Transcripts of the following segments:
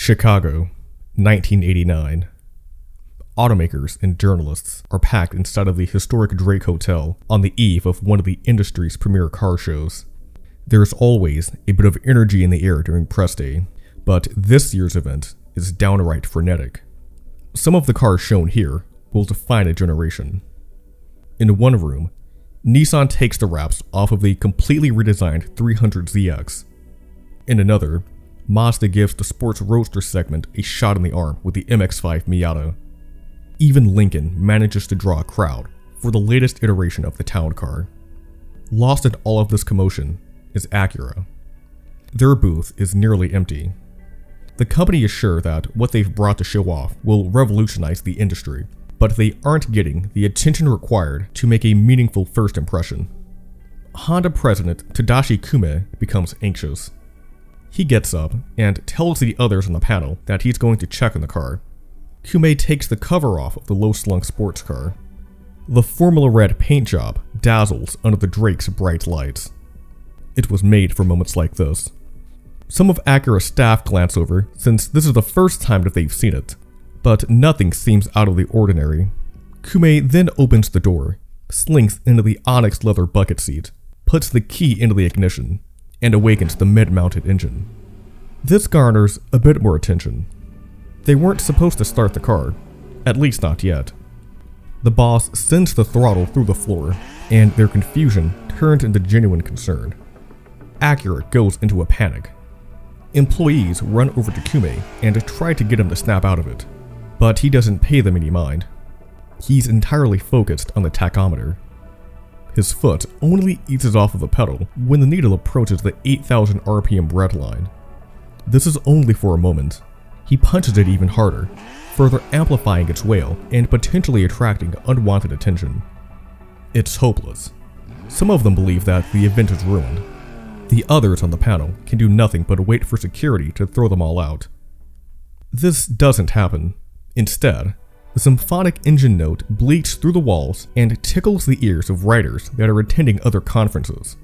Chicago, 1989. Automakers and journalists are packed inside of the historic Drake Hotel on the eve of one of the industry's premier car shows. There is always a bit of energy in the air during press day, but this year's event is downright frenetic. Some of the cars shown here will define a generation. In one room, Nissan takes the wraps off of the completely redesigned 300ZX. In another, Mazda gives the sports roadster segment a shot in the arm with the MX-5 Miata. Even Lincoln manages to draw a crowd for the latest iteration of the town car. Lost in all of this commotion is Acura. Their booth is nearly empty. The company is sure that what they've brought to show off will revolutionize the industry, but they aren't getting the attention required to make a meaningful first impression. Honda president Tadashi Kume becomes anxious. He gets up and tells the others on the panel that he's going to check on the car. Kume takes the cover off of the low-slung sports car. The Formula Red paint job dazzles under the Drake's bright lights. It was made for moments like this. Some of Acura's staff glance over since this is the first time that they've seen it, but nothing seems out of the ordinary. Kume then opens the door, slinks into the onyx leather bucket seat, puts the key into the ignition, and awakens the mid-mounted engine. This garners a bit more attention. They weren't supposed to start the car, at least not yet. The boss sends the throttle through the floor, and their confusion turns into genuine concern. Acura goes into a panic. Employees run over to Kume and try to get him to snap out of it, but he doesn't pay them any mind. He's entirely focused on the tachometer. His foot only eases off of the pedal when the needle approaches the 8,000 RPM red line. This is only for a moment. He punches it even harder, further amplifying its wail and potentially attracting unwanted attention. It's hopeless. Some of them believe that the event is ruined. The others on the panel can do nothing but wait for security to throw them all out. This doesn't happen. Instead, the symphonic engine note bleats through the walls and tickles the ears of writers that are attending other conferences.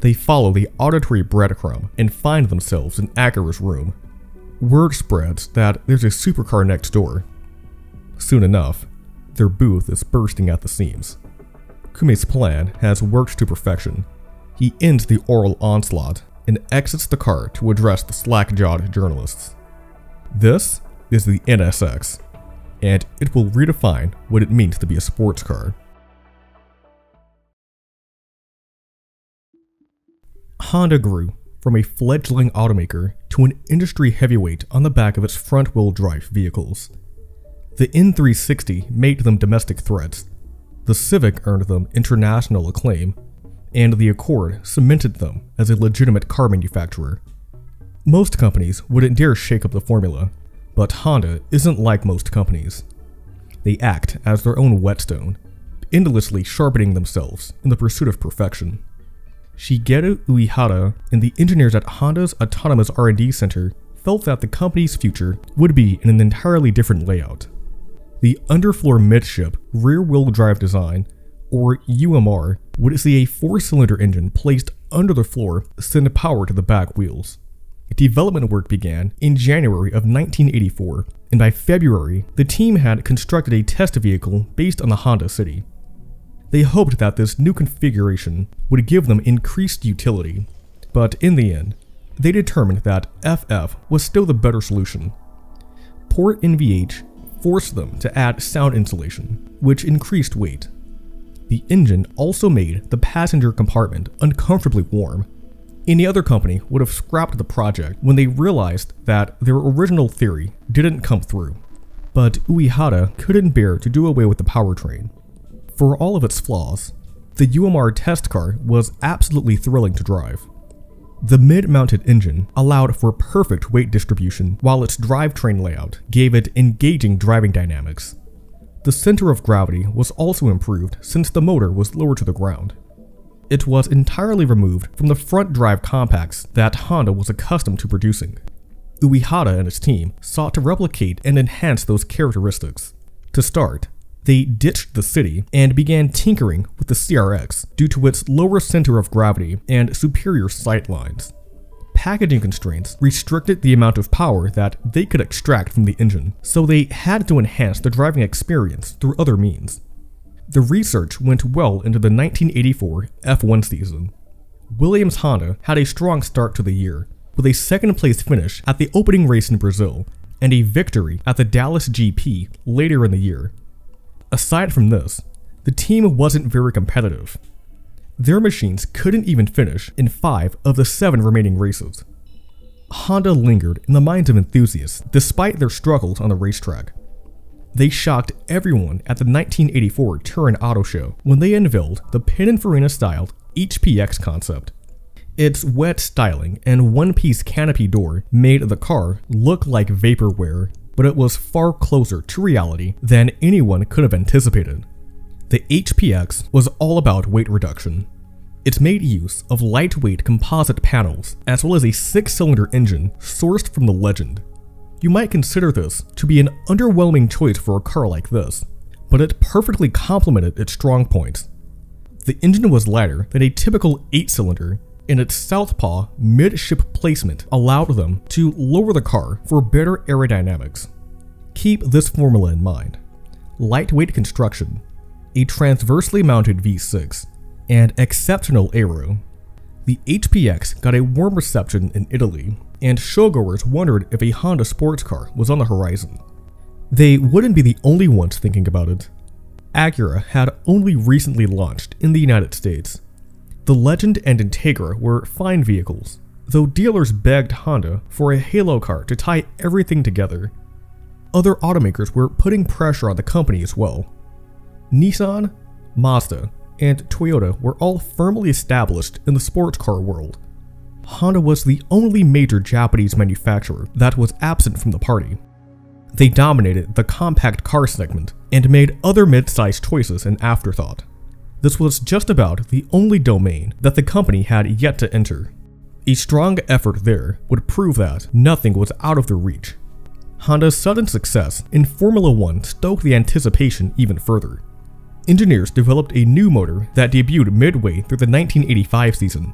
They follow the auditory breadcrumb and find themselves in Acura's room. Word spreads that there's a supercar next door. Soon enough, their booth is bursting at the seams. Kume's plan has worked to perfection. He ends the oral onslaught and exits the car to address the slack-jawed journalists. This is the NSX. And it will redefine what it means to be a sports car. Honda grew from a fledgling automaker to an industry heavyweight on the back of its front-wheel drive vehicles. The N360 made them domestic threats, the Civic earned them international acclaim, and the Accord cemented them as a legitimate car manufacturer. Most companies wouldn't dare shake up the formula, but Honda isn't like most companies. They act as their own whetstone, endlessly sharpening themselves in the pursuit of perfection. Shigeru Uehara and the engineers at Honda's Autonomous R&D Center felt that the company's future would be in an entirely different layout. The underfloor midship rear-wheel drive design, or UMR, would see a four-cylinder engine placed under the floor send power to the back wheels. Development work began in January of 1984, and by February, the team had constructed a test vehicle based on the Honda City. They hoped that this new configuration would give them increased utility, but in the end, they determined that FF was still the better solution. Poor NVH forced them to add sound insulation, which increased weight. The engine also made the passenger compartment uncomfortably warm. Any other company would have scrapped the project when they realized that their original theory didn't come through, but Uehara couldn't bear to do away with the powertrain. For all of its flaws, the UMR test car was absolutely thrilling to drive. The mid-mounted engine allowed for perfect weight distribution while its drivetrain layout gave it engaging driving dynamics. The center of gravity was also improved since the motor was lower to the ground. It was entirely removed from the front drive compacts that Honda was accustomed to producing. Uehara and his team sought to replicate and enhance those characteristics. To start, they ditched the City and began tinkering with the CRX due to its lower center of gravity and superior sight lines. packaging constraints restricted the amount of power that they could extract from the engine, so they had to enhance the driving experience through other means. The research went well into the 1984 F1 season. Williams Honda had a strong start to the year, with a second-place finish at the opening race in Brazil, and a victory at the Dallas GP later in the year. Aside from this, the team wasn't very competitive. Their machines couldn't even finish in 5 of the 7 remaining races. Honda lingered in the minds of enthusiasts despite their struggles on the racetrack. They shocked everyone at the 1984 Turin Auto Show when they unveiled the Pininfarina-styled HPX concept. Its wet styling and one-piece canopy door made the car look like vaporware, but it was far closer to reality than anyone could have anticipated. The HPX was all about weight reduction. It made use of lightweight composite panels as well as a 6-cylinder engine sourced from the Legend. You might consider this to be an underwhelming choice for a car like this, but it perfectly complemented its strong points. The engine was lighter than a typical 8-cylinder, and its southpaw midship placement allowed them to lower the car for better aerodynamics. Keep this formula in mind: lightweight construction, a transversely mounted V6, and exceptional aero. The HPX got a warm reception in Italy, and showgoers wondered if a Honda sports car was on the horizon. They wouldn't be the only ones thinking about it. Acura had only recently launched in the United States. The Legend and Integra were fine vehicles, though dealers begged Honda for a halo car to tie everything together. Other automakers were putting pressure on the company as well. Nissan, Mazda, and Toyota were all firmly established in the sports car world. Honda was the only major Japanese manufacturer that was absent from the party. They dominated the compact car segment and made other mid-sized choices an afterthought. This was just about the only domain that the company had yet to enter. A strong effort there would prove that nothing was out of their reach. Honda's sudden success in Formula One stoked the anticipation even further. Engineers developed a new motor that debuted midway through the 1985 season.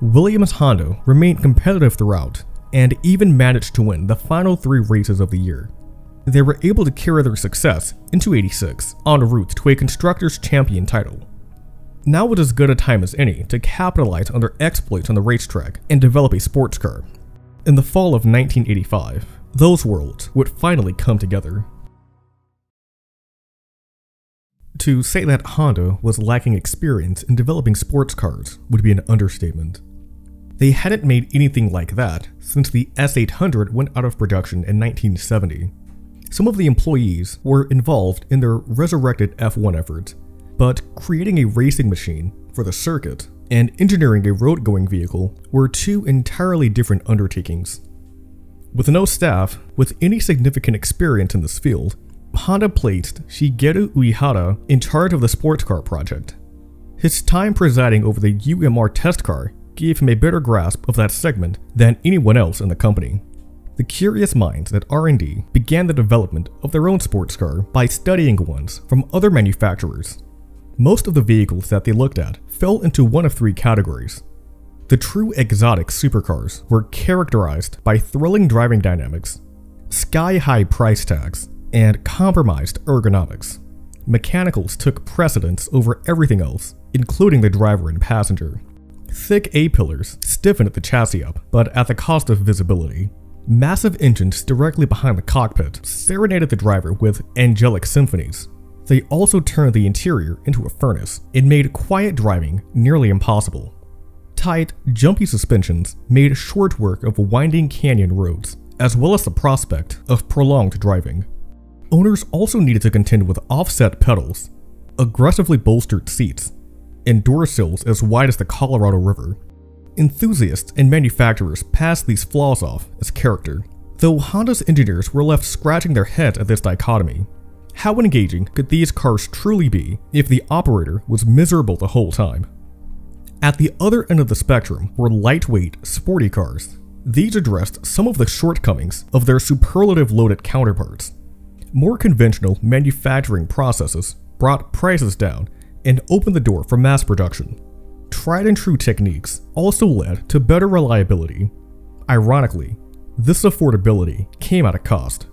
Williams Honda remained competitive throughout and even managed to win the final 3 races of the year. They were able to carry their success into '86 en route to a Constructors' Champion title. Now was as good a time as any to capitalize on their exploits on the racetrack and develop a sports car. In the fall of 1985, those worlds would finally come together. To say that Honda was lacking experience in developing sports cars would be an understatement. They hadn't made anything like that since the S800 went out of production in 1970. Some of the employees were involved in their resurrected F1 efforts, but creating a racing machine for the circuit and engineering a road-going vehicle were 2 entirely different undertakings. With no staff with any significant experience in this field, Honda placed Shigeru Uehara in charge of the sports car project. His time presiding over the UMR test car gave him a better grasp of that segment than anyone else in the company. The curious minds at R&D began the development of their own sports car by studying ones from other manufacturers. Most of the vehicles that they looked at fell into one of 3 categories. The true exotic supercars were characterized by thrilling driving dynamics, sky-high price tags, and compromised ergonomics. Mechanicals took precedence over everything else, including the driver and passenger. Thick A-pillars stiffened the chassis up, but at the cost of visibility. Massive engines directly behind the cockpit serenaded the driver with angelic symphonies. They also turned the interior into a furnace and made quiet driving nearly impossible. Tight, jumpy suspensions made short work of winding canyon roads, as well as the prospect of prolonged driving. Owners also needed to contend with offset pedals, aggressively bolstered seats, and door sills as wide as the Colorado River. Enthusiasts and manufacturers passed these flaws off as character, though Honda's engineers were left scratching their heads at this dichotomy. How engaging could these cars truly be if the operator was miserable the whole time? At the other end of the spectrum were lightweight, sporty cars. These addressed some of the shortcomings of their superlative loaded counterparts. More conventional manufacturing processes brought prices down and opened the door for mass production. Tried and true techniques also led to better reliability. Ironically, this affordability came at a cost.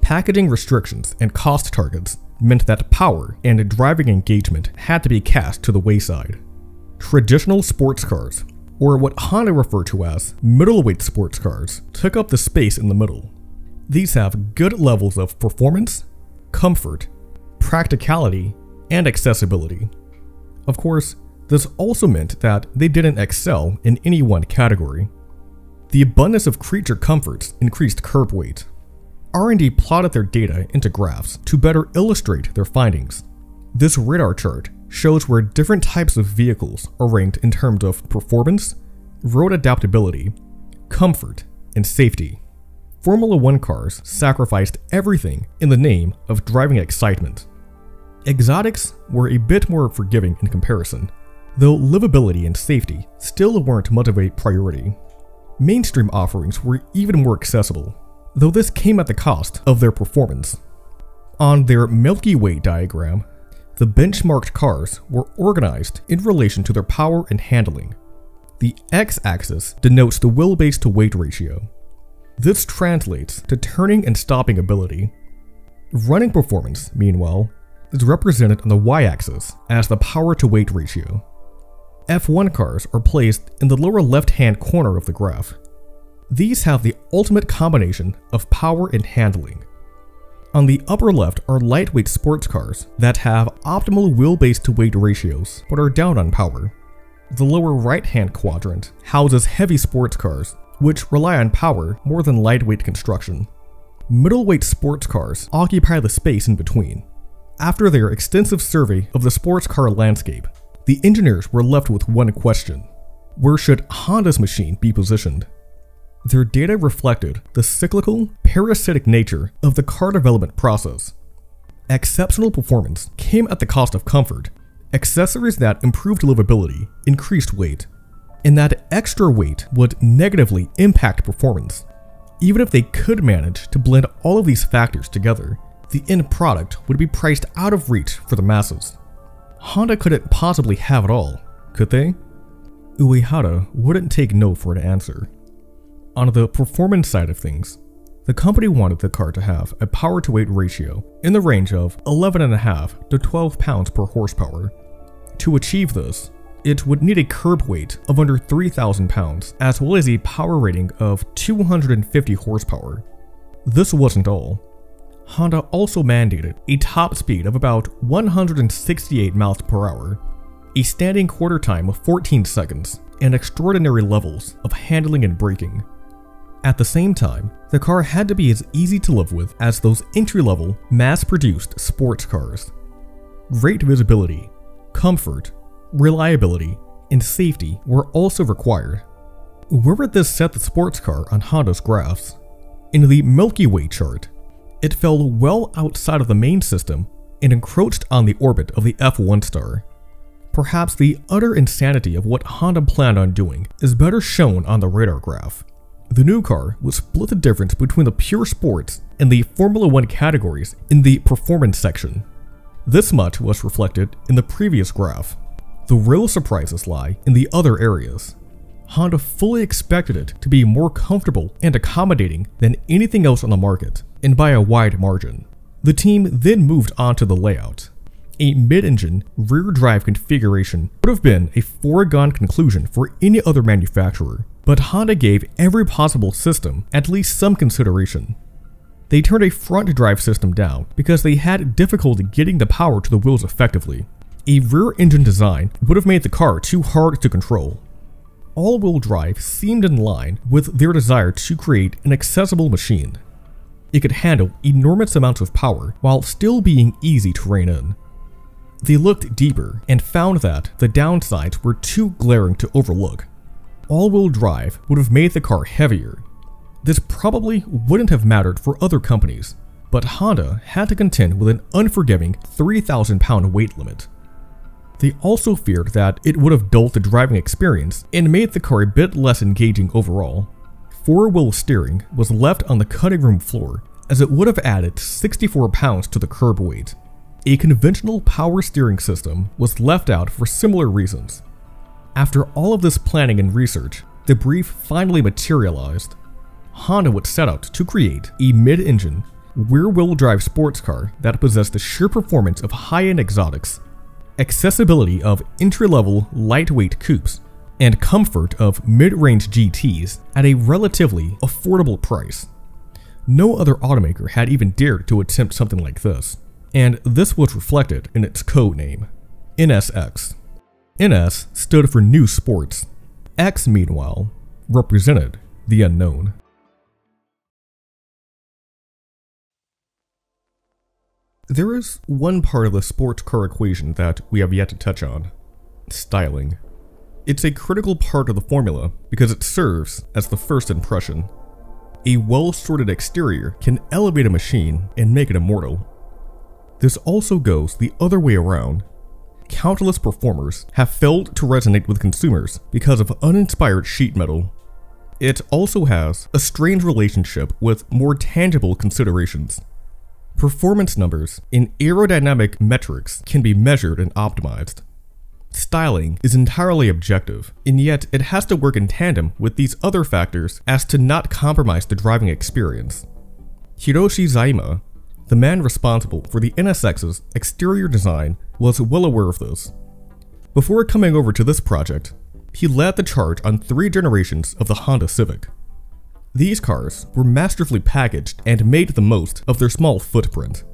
Packaging restrictions and cost targets meant that power and driving engagement had to be cast to the wayside. Traditional sports cars, or what Honda referred to as middleweight sports cars, took up the space in the middle. These have good levels of performance, comfort, practicality, and accessibility. Of course, this also meant that they didn't excel in any one category. The abundance of creature comforts increased curb weight. R&D plotted their data into graphs to better illustrate their findings. This radar chart shows where different types of vehicles are ranked in terms of performance, road adaptability, comfort, and safety. Formula 1 cars sacrificed everything in the name of driving excitement. Exotics were a bit more forgiving in comparison, though livability and safety still weren't much of a priority. Mainstream offerings were even more accessible, though this came at the cost of their performance. On their Milky Way diagram, the benchmarked cars were organized in relation to their power and handling. The x-axis denotes the wheelbase to weight ratio. This translates to turning and stopping ability. Running performance, meanwhile, is represented on the y-axis as the power to weight ratio. F1 cars are placed in the lower left-hand corner of the graph. These have the ultimate combination of power and handling. On the upper left are lightweight sports cars that have optimal wheelbase to weight ratios but are down on power. The lower right-hand quadrant houses heavy sports cars which rely on power more than lightweight construction. Middleweight sports cars occupy the space in between. After their extensive survey of the sports car landscape, the engineers were left with one question: where should Honda's machine be positioned? Their data reflected the cyclical, parasitic nature of the car development process. Exceptional performance came at the cost of comfort. Accessories that improved livability increased weight, and that extra weight would negatively impact performance. Even if they could manage to blend all of these factors together, the end product would be priced out of reach for the masses. Honda couldn't possibly have it all, could they? Uehara wouldn't take no for an answer. On the performance side of things, the company wanted the car to have a power-to-weight ratio in the range of 11.5 to 12 pounds per horsepower. To achieve this, it would need a curb weight of under 3,000 pounds as well as a power rating of 250 horsepower. This wasn't all. Honda also mandated a top speed of about 168 miles per hour, a standing quarter time of 14 seconds, and extraordinary levels of handling and braking. At the same time, the car had to be as easy to live with as those entry-level, mass-produced sports cars. Great visibility, comfort, reliability, and safety were also required. Where would this set the sports car on Honda's graphs? In the Milky Way chart, it fell well outside of the main system and encroached on the orbit of the F1 star. Perhaps the utter insanity of what Honda planned on doing is better shown on the radar graph. The new car would split the difference between the pure sports and the Formula 1 categories in the performance section. This much was reflected in the previous graph. The real surprises lie in the other areas. Honda fully expected it to be more comfortable and accommodating than anything else on the market, and by a wide margin. The team then moved on to the layout. A mid-engine, rear-drive configuration would have been a foregone conclusion for any other manufacturer, but Honda gave every possible system at least some consideration. They turned a front-drive system down because they had difficulty getting the power to the wheels effectively. A rear-engine design would have made the car too hard to control. All-wheel drive seemed in line with their desire to create an accessible machine. It could handle enormous amounts of power while still being easy to rein in. They looked deeper and found that the downsides were too glaring to overlook. All-wheel drive would have made the car heavier. This probably wouldn't have mattered for other companies, but Honda had to contend with an unforgiving 3,000-pound weight limit. They also feared that it would have dulled the driving experience and made the car a bit less engaging overall. Four-wheel steering was left on the cutting room floor as it would have added 64 pounds to the curb weight. A conventional power steering system was left out for similar reasons. After all of this planning and research, The brief finally materialized. Honda would set out to create a mid-engine, rear-wheel drive sports car that possessed the sheer performance of high-end exotics, accessibility of entry-level lightweight coupes, and comfort of mid-range GTs at a relatively affordable price. No other automaker had even dared to attempt something like this, and this was reflected in its code name, NSX. NS stood for New Sports. X, meanwhile, represented the unknown. There is one part of the sports car equation that we have yet to touch on: styling. It's a critical part of the formula because it serves as the first impression. A well-sorted exterior can elevate a machine and make it immortal. This also goes the other way around. Countless performers have failed to resonate with consumers because of uninspired sheet metal. It also has a strange relationship with more tangible considerations. Performance numbers and aerodynamic metrics can be measured and optimized. Styling is entirely objective, and yet it has to work in tandem with these other factors as to not compromise the driving experience. Hiroshi Zaima, the man responsible for the NSX's exterior design, was well aware of this. Before coming over to this project, he led the charge on 3 generations of the Honda Civic. These cars were masterfully packaged and made the most of their small footprint.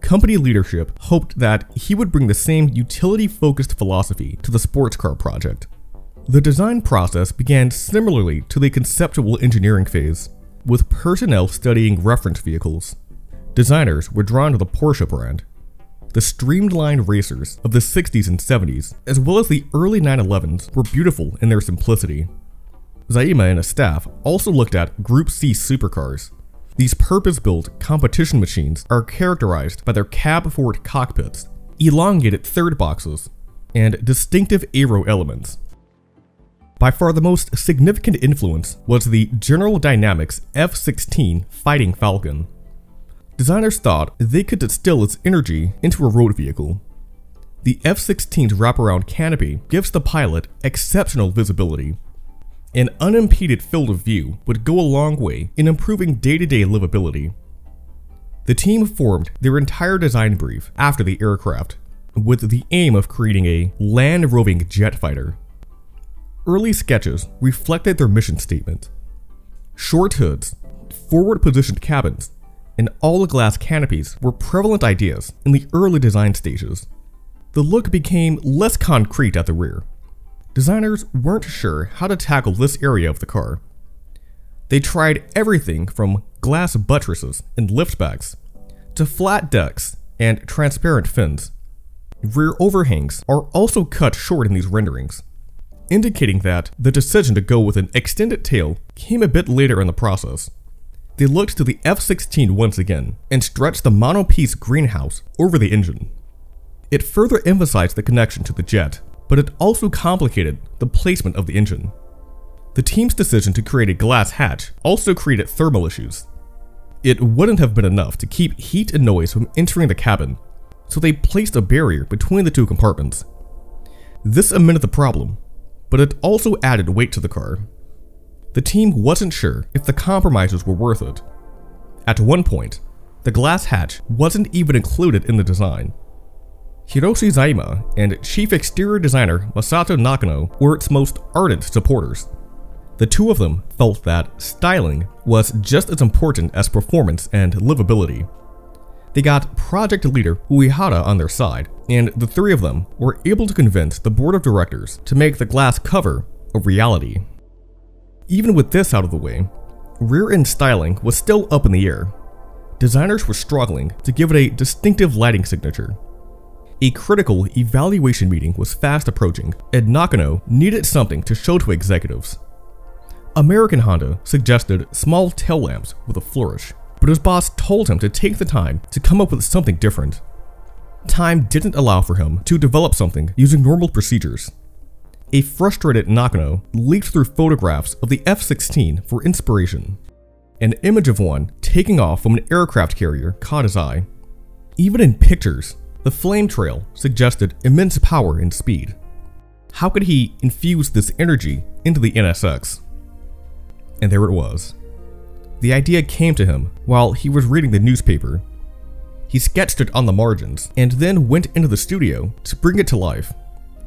Company leadership hoped that he would bring the same utility-focused philosophy to the sports car project. The design process began similarly to the conceptual engineering phase, with personnel studying reference vehicles. Designers were drawn to the Porsche brand. The streamlined racers of the 60s and 70s, as well as the early 911s, were beautiful in their simplicity. Zaima and his staff also looked at Group C supercars. These purpose-built competition machines are characterized by their cab-forward cockpits, elongated third boxes, and distinctive aero elements. By far the most significant influence was the General Dynamics F-16 Fighting Falcon. Designers thought they could distill its energy into a road vehicle. The F-16's wraparound canopy gives the pilot exceptional visibility. An unimpeded field of view would go a long way in improving day-to-day livability. The team formed their entire design brief after the aircraft, with the aim of creating a land-roving jet fighter. Early sketches reflected their mission statement. Short hoods, forward-positioned cabins, and all-glass canopies were prevalent ideas in the early design stages. The look became less concrete at the rear. Designers weren't sure how to tackle this area of the car. They tried everything from glass buttresses and liftbacks to flat decks and transparent fins. Rear overhangs are also cut short in these renderings, indicating that the decision to go with an extended tail came a bit later in the process. They looked to the F-16 once again and stretched the mono-piece greenhouse over the engine. It further emphasized the connection to the jet, but it also complicated the placement of the engine. The team's decision to create a glass hatch also created thermal issues. It wouldn't have been enough to keep heat and noise from entering the cabin, so they placed a barrier between the two compartments. This amended the problem, but it also added weight to the car. The team wasn't sure if the compromises were worth it. At one point, the glass hatch wasn't even included in the design. Hiroshi Zaima and chief exterior designer Masato Nakano were its most ardent supporters. The two of them felt that styling was just as important as performance and livability. They got project leader Uehara on their side, and the three of them were able to convince the board of directors to make the glass cover a reality. Even with this out of the way, rear-end styling was still up in the air. Designers were struggling to give it a distinctive lighting signature. A critical evaluation meeting was fast approaching, and Nakano needed something to show to executives. American Honda suggested small tail lamps with a flourish, but his boss told him to take the time to come up with something different. Time didn't allow for him to develop something using normal procedures. A frustrated Nakano leafed through photographs of the F-16 for inspiration. An image of one taking off from an aircraft carrier caught his eye. Even in pictures, the flame trail suggested immense power and speed. How could he infuse this energy into the NSX? and there it was. The idea came to him while he was reading the newspaper. He sketched it on the margins and then went into the studio to bring it to life.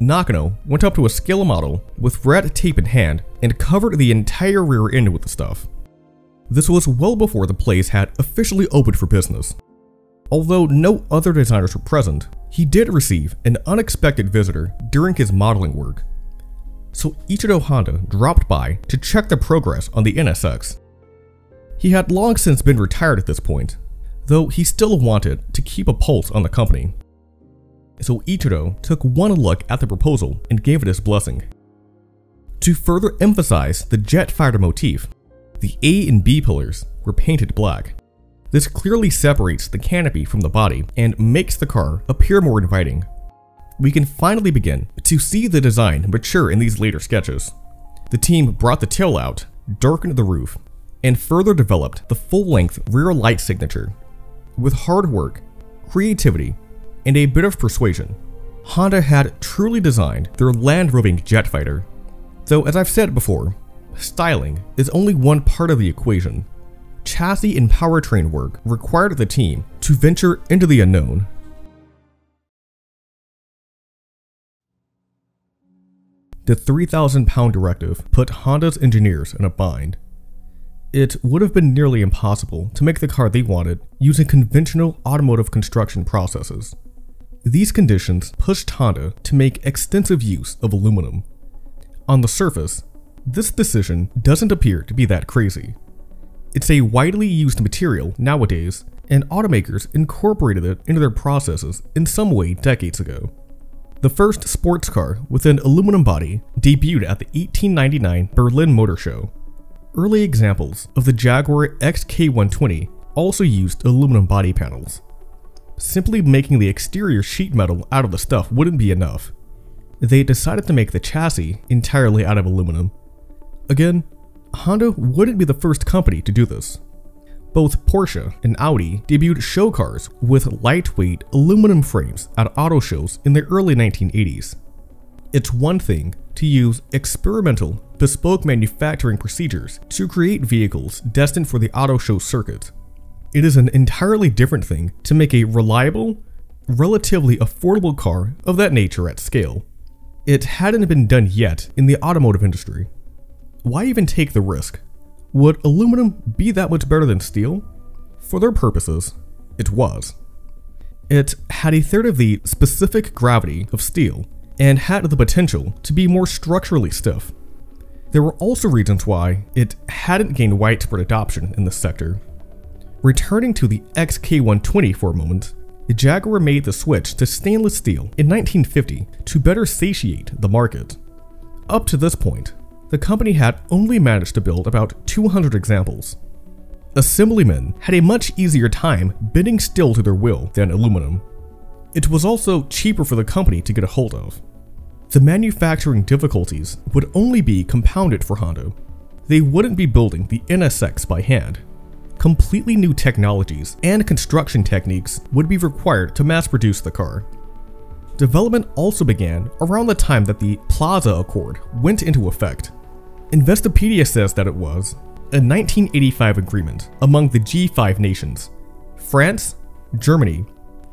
Nakano went up to a scale model with red tape in hand and covered the entire rear end with the stuff. This was well before the place had officially opened for business. Although no other designers were present, he did receive an unexpected visitor during his modeling work. So Ichiro Honda dropped by to check the progress on the NSX. He had long since been retired at this point, though he still wanted to keep a pulse on the company. So Ichiro took one look at the proposal and gave it his blessing. To further emphasize the jet fighter motif, the A and B pillars were painted black. This clearly separates the canopy from the body and makes the car appear more inviting. We can finally begin to see the design mature in these later sketches. The team brought the tail out, darkened the roof, and further developed the full-length rear light signature. With hard work, creativity, and a bit of persuasion, Honda had truly designed their land-roving jet fighter. Though, as I've said before, styling is only one part of the equation. Chassis and powertrain work required the team to venture into the unknown. The 3,000-pound directive put Honda's engineers in a bind. It would have been nearly impossible to make the car they wanted using conventional automotive construction processes. These conditions pushed Honda to make extensive use of aluminum. On the surface, this decision doesn't appear to be that crazy. It's a widely used material nowadays, and automakers incorporated it into their processes in some way decades ago. The first sports car with an aluminum body debuted at the 1899 Berlin Motor Show. Early examples of the Jaguar XK120 also used aluminum body panels. Simply making the exterior sheet metal out of the stuff wouldn't be enough. They decided to make the chassis entirely out of aluminum. Again, Honda wouldn't be the first company to do this. Both Porsche and Audi debuted show cars with lightweight aluminum frames at auto shows in the early 1980s. It's one thing to use experimental, bespoke manufacturing procedures to create vehicles destined for the auto show circuit. It is an entirely different thing to make a reliable, relatively affordable car of that nature at scale. It hadn't been done yet in the automotive industry. Why even take the risk? Would aluminum be that much better than steel? For their purposes, it was. It had a third of the specific gravity of steel and had the potential to be more structurally stiff. There were also reasons why it hadn't gained widespread adoption in this sector. Returning to the XK120 for a moment, Jaguar made the switch to stainless steel in 1950 to better satiate the market. Up to this point, the company had only managed to build about 200 examples. Assemblymen had a much easier time bending steel to their will than aluminum. It was also cheaper for the company to get a hold of. The manufacturing difficulties would only be compounded for Honda. They wouldn't be building the NSX by hand. Completely new technologies and construction techniques would be required to mass-produce the car. Development also began around the time that the Plaza Accord went into effect. Investopedia says that it was a 1985 agreement among the G5 nations, France, Germany,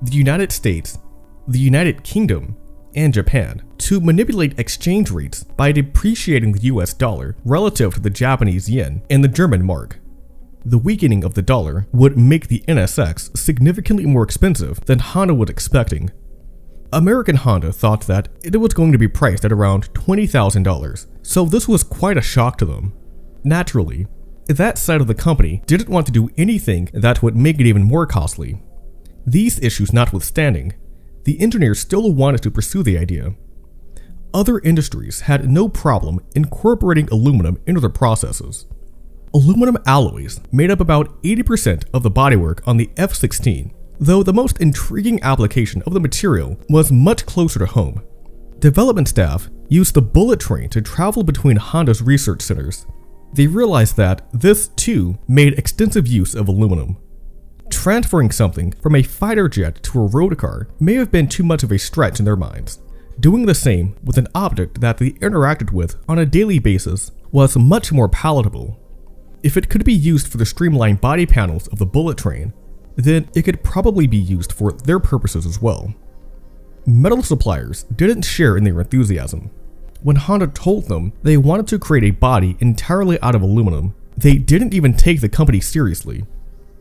the United States, the United Kingdom, and Japan, to manipulate exchange rates by depreciating the US dollar relative to the Japanese yen and the German mark. The weakening of the dollar would make the NSX significantly more expensive than Honda was expecting. American Honda thought that it was going to be priced at around $20,000, so this was quite a shock to them. Naturally, that side of the company didn't want to do anything that would make it even more costly. These issues notwithstanding, the engineers still wanted to pursue the idea. Other industries had no problem incorporating aluminum into their processes. Aluminum alloys made up about 80% of the bodywork on the F-16, though the most intriguing application of the material was much closer to home. Development staff used the bullet train to travel between Honda's research centers. They realized that this, too, made extensive use of aluminum. Transferring something from a fighter jet to a road car may have been too much of a stretch in their minds. Doing the same with an object that they interacted with on a daily basis was much more palatable. If it could be used for the streamlined body panels of the bullet train, then it could probably be used for their purposes as well. Metal suppliers didn't share in their enthusiasm. When Honda told them they wanted to create a body entirely out of aluminum, they didn't even take the company seriously.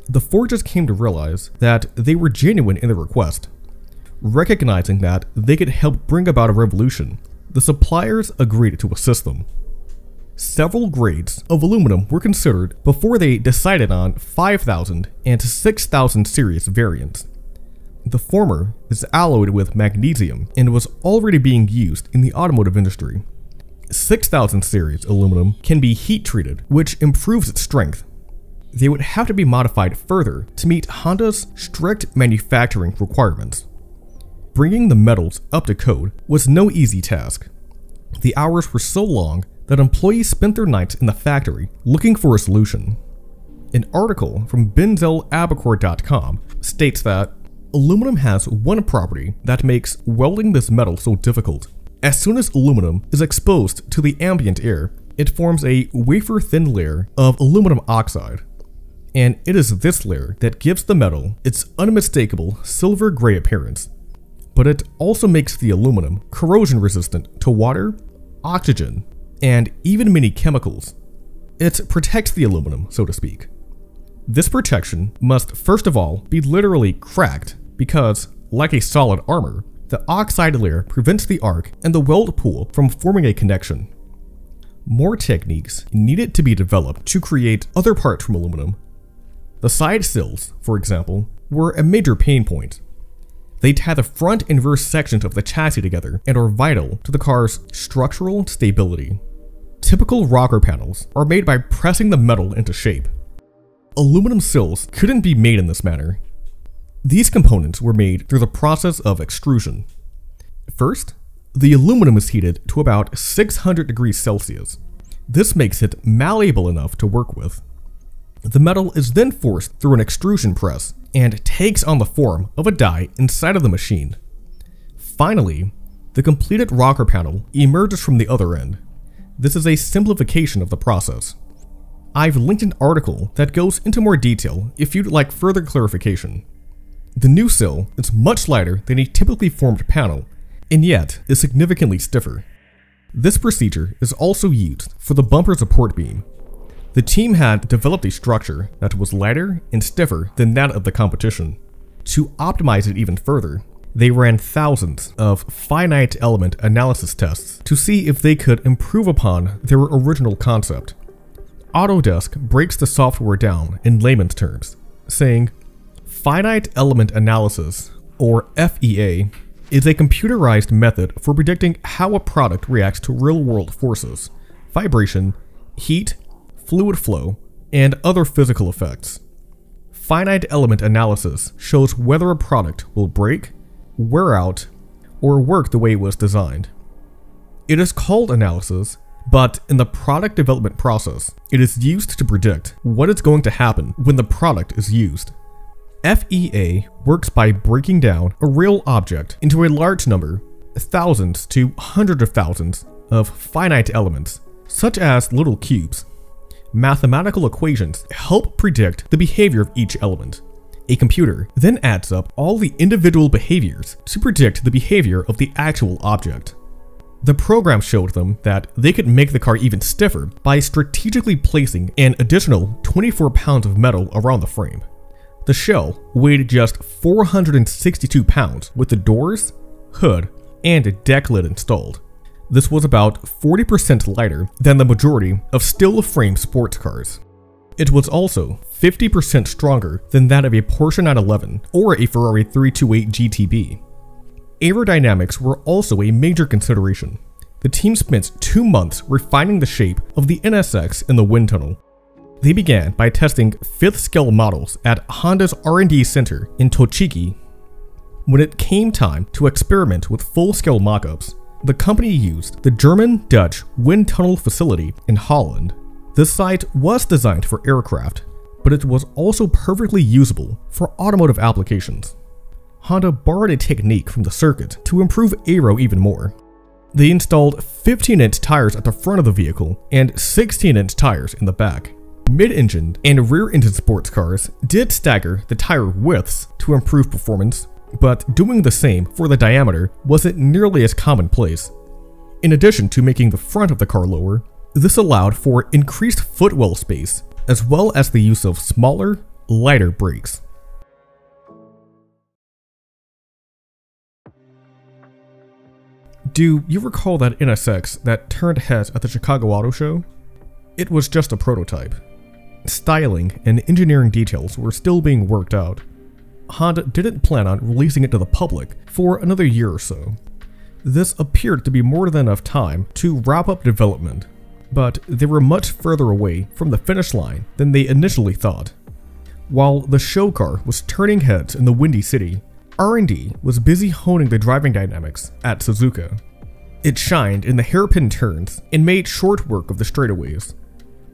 The forgers came to realize that they were genuine in their request. Recognizing that they could help bring about a revolution, the suppliers agreed to assist them. Several grades of aluminum were considered before they decided on 5,000 and 6,000 series variants. The former is alloyed with magnesium and was already being used in the automotive industry. 6,000 series aluminum can be heat treated, which improves its strength. They would have to be modified further to meet Honda's strict manufacturing requirements. Bringing the metals up to code was no easy task. The hours were so long that employees spent their nights in the factory looking for a solution. An article from BenzelAbacore.com states that aluminum has one property that makes welding this metal so difficult. As soon as aluminum is exposed to the ambient air, it forms a wafer-thin layer of aluminum oxide. And it is this layer that gives the metal its unmistakable silver-gray appearance. But it also makes the aluminum corrosion-resistant to water, oxygen, and even many chemicals. It protects the aluminum, so to speak. This protection must first of all be literally cracked because, like a solid armor, the oxide layer prevents the arc and the weld pool from forming a connection. More techniques needed to be developed to create other parts from aluminum. The side sills, for example, were a major pain point. They tie the front and rear sections of the chassis together and are vital to the car's structural stability. Typical rocker panels are made by pressing the metal into shape. Aluminum sills couldn't be made in this manner. These components were made through the process of extrusion. First, the aluminum is heated to about 600 degrees Celsius. This makes it malleable enough to work with. The metal is then forced through an extrusion press and takes on the form of a die inside of the machine. Finally, the completed rocker panel emerges from the other end. This is a simplification of the process. I've linked an article that goes into more detail if you'd like further clarification. The new sill is much lighter than a typically formed panel, and yet is significantly stiffer. This procedure is also used for the bumper support beam. The team had developed a structure that was lighter and stiffer than that of the competition. To optimize it even further, they ran thousands of finite element analysis tests to see if they could improve upon their original concept. Autodesk breaks the software down in layman's terms, saying, finite element analysis, or FEA, is a computerized method for predicting how a product reacts to real-world forces, vibration, heat, fluid flow, and other physical effects. Finite element analysis shows whether a product will break, wear out, or work the way it was designed. It is called analysis, but in the product development process, it is used to predict what is going to happen when the product is used. FEA works by breaking down a real object into a large number, thousands to hundreds of thousands, of finite elements, such as little cubes. Mathematical equations help predict the behavior of each element. A computer then adds up all the individual behaviors to predict the behavior of the actual object. The program showed them that they could make the car even stiffer by strategically placing an additional 24 pounds of metal around the frame. The shell weighed just 462 pounds with the doors, hood, and a deck lid installed. This was about 40% lighter than the majority of steel-frame sports cars. It was also 50% stronger than that of a Porsche 911 or a Ferrari 328 GTB. Aerodynamics were also a major consideration. The team spent 2 months refining the shape of the NSX in the wind tunnel. They began by testing fifth-scale models at Honda's R&D center in Tochigi. When it came time to experiment with full-scale mock-ups, the company used the German-Dutch wind tunnel facility in Holland. This site was designed for aircraft, but it was also perfectly usable for automotive applications. Honda borrowed a technique from the circuit to improve aero even more. They installed 15-inch tires at the front of the vehicle and 16-inch tires in the back. Mid-engine and rear-engine sports cars did stagger the tire widths to improve performance, but doing the same for the diameter wasn't nearly as commonplace. In addition to making the front of the car lower, this allowed for increased footwell space as well as the use of smaller, lighter brakes. Do you recall that NSX that turned heads at the Chicago Auto Show? It was just a prototype. Styling and engineering details were still being worked out. Honda didn't plan on releasing it to the public for another year or so. This appeared to be more than enough time to wrap up development, but they were much further away from the finish line than they initially thought. While the show car was turning heads in the Windy City, R&D was busy honing the driving dynamics at Suzuka. It shined in the hairpin turns and made short work of the straightaways.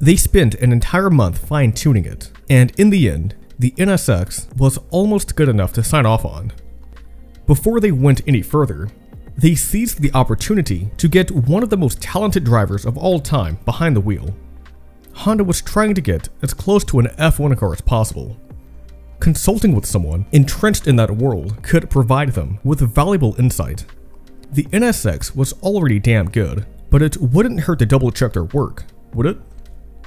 They spent an entire month fine-tuning it, and in the end, the NSX was almost good enough to sign off on. Before they went any further, they seized the opportunity to get one of the most talented drivers of all time behind the wheel. Honda was trying to get as close to an F1 car as possible. Consulting with someone entrenched in that world could provide them with valuable insight. The NSX was already damn good, but it wouldn't hurt to double-check their work, would it?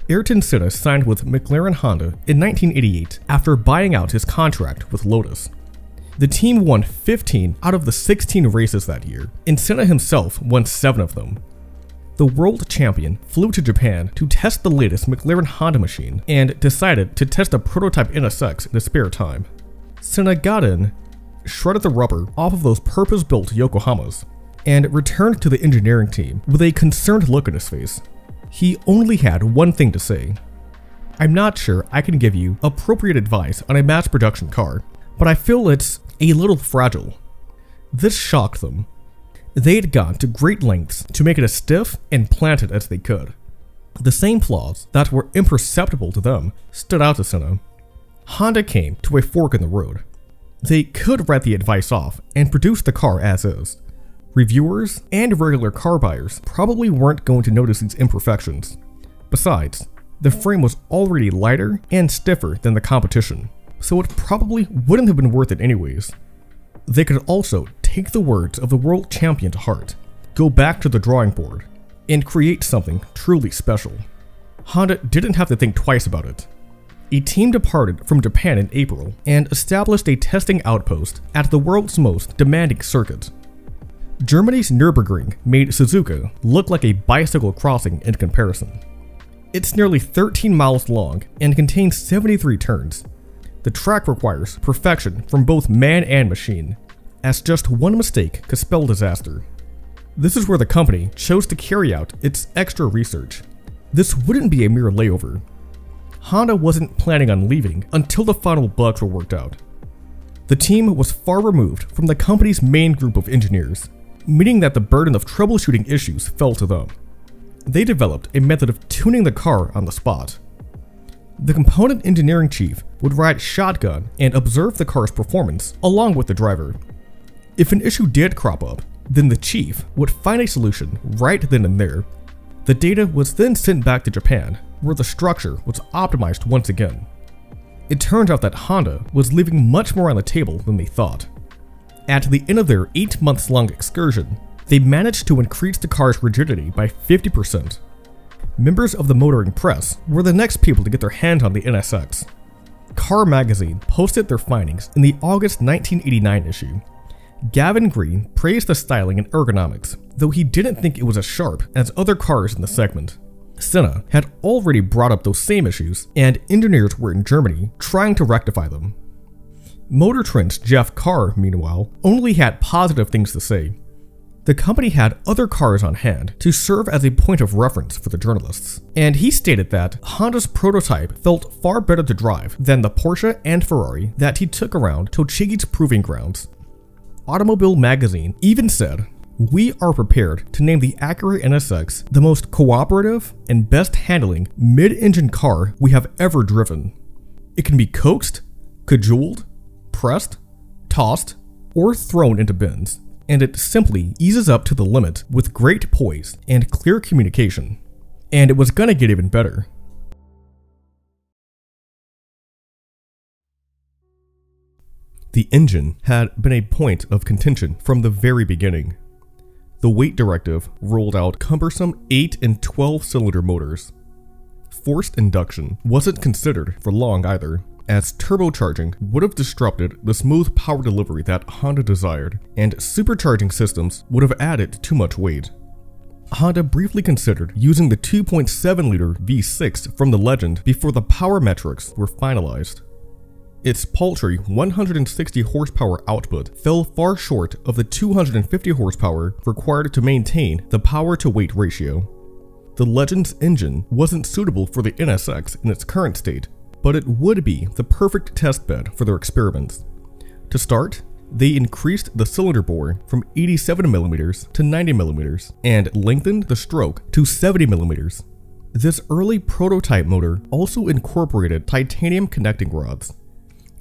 Ayrton Senna signed with McLaren Honda in 1988 after buying out his contract with Lotus. The team won 15 out of the 16 races that year, and Senna himself won 7 of them. The world champion flew to Japan to test the latest McLaren Honda machine and decided to test a prototype NSX in his spare time. Senna got in, shredded the rubber off of those purpose-built Yokohamas, and returned to the engineering team with a concerned look on his face. He only had one thing to say. I'm not sure I can give you appropriate advice on a mass production car, but I feel it's a little fragile. This shocked them. They had gone to great lengths to make it as stiff and planted as they could. The same flaws that were imperceptible to them stood out to Senna. Honda came to a fork in the road. They could write the advice off and produce the car as is. Reviewers and regular car buyers probably weren't going to notice these imperfections. Besides, the frame was already lighter and stiffer than the competition, so it probably wouldn't have been worth it anyways. They could also take the words of the world champion to heart, go back to the drawing board, and create something truly special. Honda didn't have to think twice about it. A team departed from Japan in April and established a testing outpost at the world's most demanding circuit. Germany's Nürburgring made Suzuka look like a bicycle crossing in comparison. It's nearly 13 miles long and contains 73 turns. The track requires perfection from both man and machine, as just one mistake could spell disaster. This is where the company chose to carry out its extra research. This wouldn't be a mere layover. Honda wasn't planning on leaving until the final bugs were worked out. The team was far removed from the company's main group of engineers, meaning that the burden of troubleshooting issues fell to them. They developed a method of tuning the car on the spot. The component engineering chief would ride shotgun and observe the car's performance along with the driver. If an issue did crop up, then the chief would find a solution right then and there. The data was then sent back to Japan, where the structure was optimized once again. It turned out that Honda was leaving much more on the table than they thought. At the end of their 8-month-long excursion, they managed to increase the car's rigidity by 50%. Members of the motoring press were the next people to get their hands on the NSX. Car Magazine posted their findings in the August 1989 issue. Gavin Green praised the styling and ergonomics, though he didn't think it was as sharp as other cars in the segment. Senna had already brought up those same issues, and engineers were in Germany trying to rectify them. Motor Trend's Jeff Carr, meanwhile, only had positive things to say. The company had other cars on hand to serve as a point of reference for the journalists, and he stated that Honda's prototype felt far better to drive than the Porsche and Ferrari that he took around Tochigi's proving grounds. Automobile Magazine even said, "We are prepared to name the Acura NSX the most cooperative and best handling mid-engine car we have ever driven. It can be coaxed, cajoled, pressed, tossed, or thrown into bins, and it simply eases up to the limit with great poise and clear communication. And it was gonna get even better." The engine had been a point of contention from the very beginning. The weight directive rolled out cumbersome 8 and 12 cylinder motors. Forced induction wasn't considered for long either, as turbocharging would have disrupted the smooth power delivery that Honda desired, and supercharging systems would have added too much weight. Honda briefly considered using the 2.7-liter V6 from the Legend before the power metrics were finalized. Its paltry 160 horsepower output fell far short of the 250 horsepower required to maintain the power-to-weight ratio. The Legend's engine wasn't suitable for the NSX in its current state, but it would be the perfect testbed for their experiments. To start, they increased the cylinder bore from 87mm to 90mm and lengthened the stroke to 70mm. This early prototype motor also incorporated titanium connecting rods.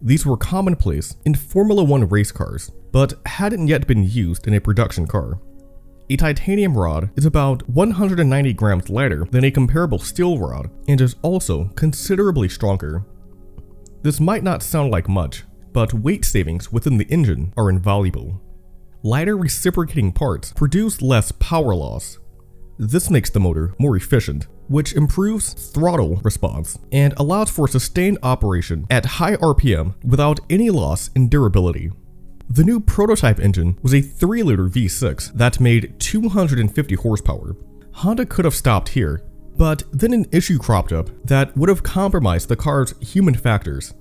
These were commonplace in Formula 1 race cars, but hadn't yet been used in a production car. A titanium rod is about 190 grams lighter than a comparable steel rod and is also considerably stronger. This might not sound like much, but weight savings within the engine are invaluable. Lighter reciprocating parts produce less power loss. This makes the motor more efficient, which improves throttle response and allows for sustained operation at high RPM without any loss in durability. The new prototype engine was a 3-liter V6 that made 250 horsepower. Honda could have stopped here, but then an issue cropped up that would have compromised the car's human factors.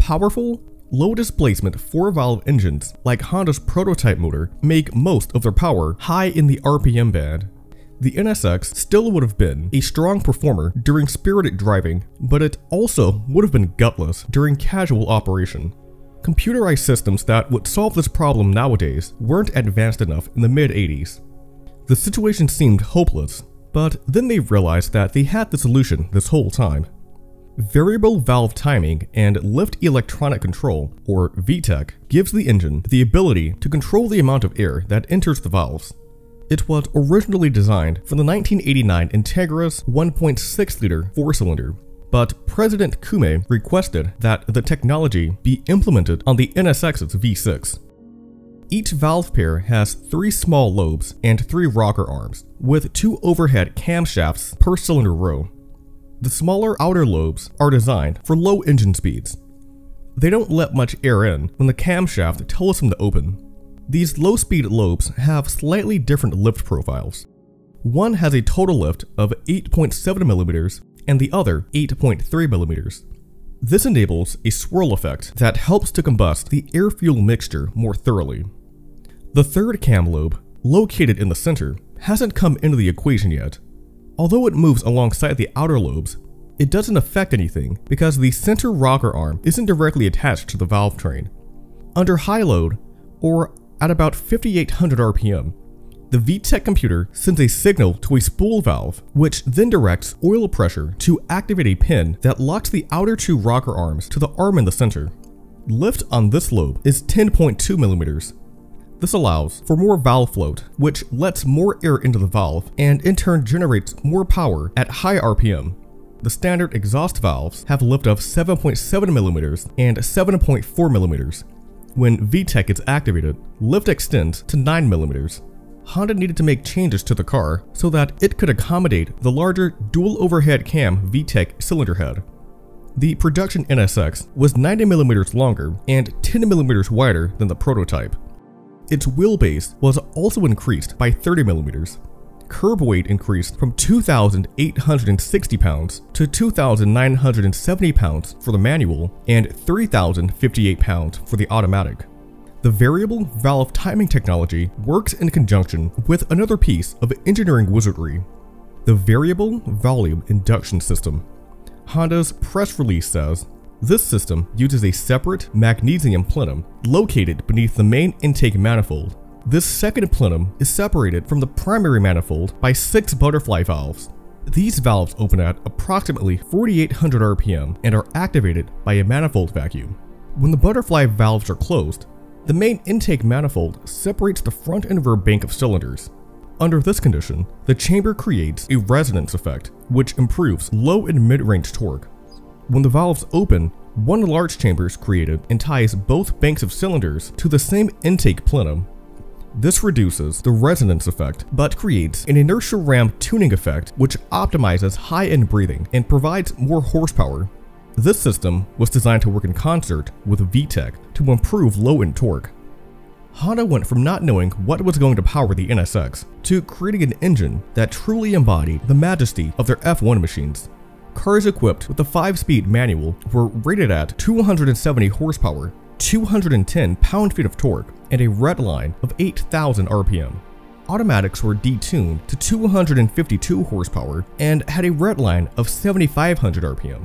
Powerful, low-displacement 4-valve engines like Honda's prototype motor make most of their power high in the RPM band. The NSX still would have been a strong performer during spirited driving, but it also would have been gutless during casual operation. Computerized systems that would solve this problem nowadays weren't advanced enough in the mid-80s. The situation seemed hopeless, but then they realized that they had the solution this whole time. Variable valve timing and lift electronic control, or VTEC, gives the engine the ability to control the amount of air that enters the valves. It was originally designed for the 1989 Integra's 1.6-liter 4-cylinder. But President Kume requested that the technology be implemented on the NSX's V6. Each valve pair has 3 small lobes and 3 rocker arms, with 2 overhead camshafts per cylinder row. The smaller outer lobes are designed for low engine speeds. They don't let much air in when the camshaft tells them to open. These low-speed lobes have slightly different lift profiles. One has a total lift of 8.7mm and the other 8.3mm. This enables a swirl effect that helps to combust the air-fuel mixture more thoroughly. The third cam lobe, located in the center, hasn't come into the equation yet. Although it moves alongside the outer lobes, it doesn't affect anything because the center rocker arm isn't directly attached to the valve train. Under high load, or at about 5,800 RPM, the VTEC computer sends a signal to a spool valve, which then directs oil pressure to activate a pin that locks the outer 2 rocker arms to the arm in the center. Lift on this lobe is 10.2mm. This allows for more valve float, which lets more air into the valve and in turn generates more power at high RPM. The standard exhaust valves have lift of 7.7mm and 7.4mm. When VTEC is activated, lift extends to 9mm. Honda needed to make changes to the car so that it could accommodate the larger dual overhead cam VTEC cylinder head. The production NSX was 90mm longer and 10mm wider than the prototype. Its wheelbase was also increased by 30mm. Curb weight increased from 2,860 pounds to 2,970 pounds for the manual and 3,058 pounds for the automatic. The variable valve timing technology works in conjunction with another piece of engineering wizardry: the variable volume induction system. Honda's press release says, "This system uses a separate magnesium plenum located beneath the main intake manifold. This second plenum is separated from the primary manifold by 6 butterfly valves. These valves open at approximately 4,800 RPM and are activated by a manifold vacuum. When the butterfly valves are closed, the main intake manifold separates the front and rear bank of cylinders. Under this condition, the chamber creates a resonance effect, which improves low and mid-range torque. When the valves open, One large chamber is created and ties both banks of cylinders to the same intake plenum. This reduces the resonance effect, but creates an inertial ram tuning effect which optimizes high-end breathing and provides more horsepower. This system was designed to work in concert with VTEC to improve low-end torque. Honda went from not knowing what was going to power the NSX to creating an engine that truly embodied the majesty of their F1 machines. Cars equipped with the 5-speed manual were rated at 270 horsepower, 210 pound-feet of torque, and a redline of 8,000 RPM. Automatics were detuned to 252 horsepower and had a redline of 7,500 RPM.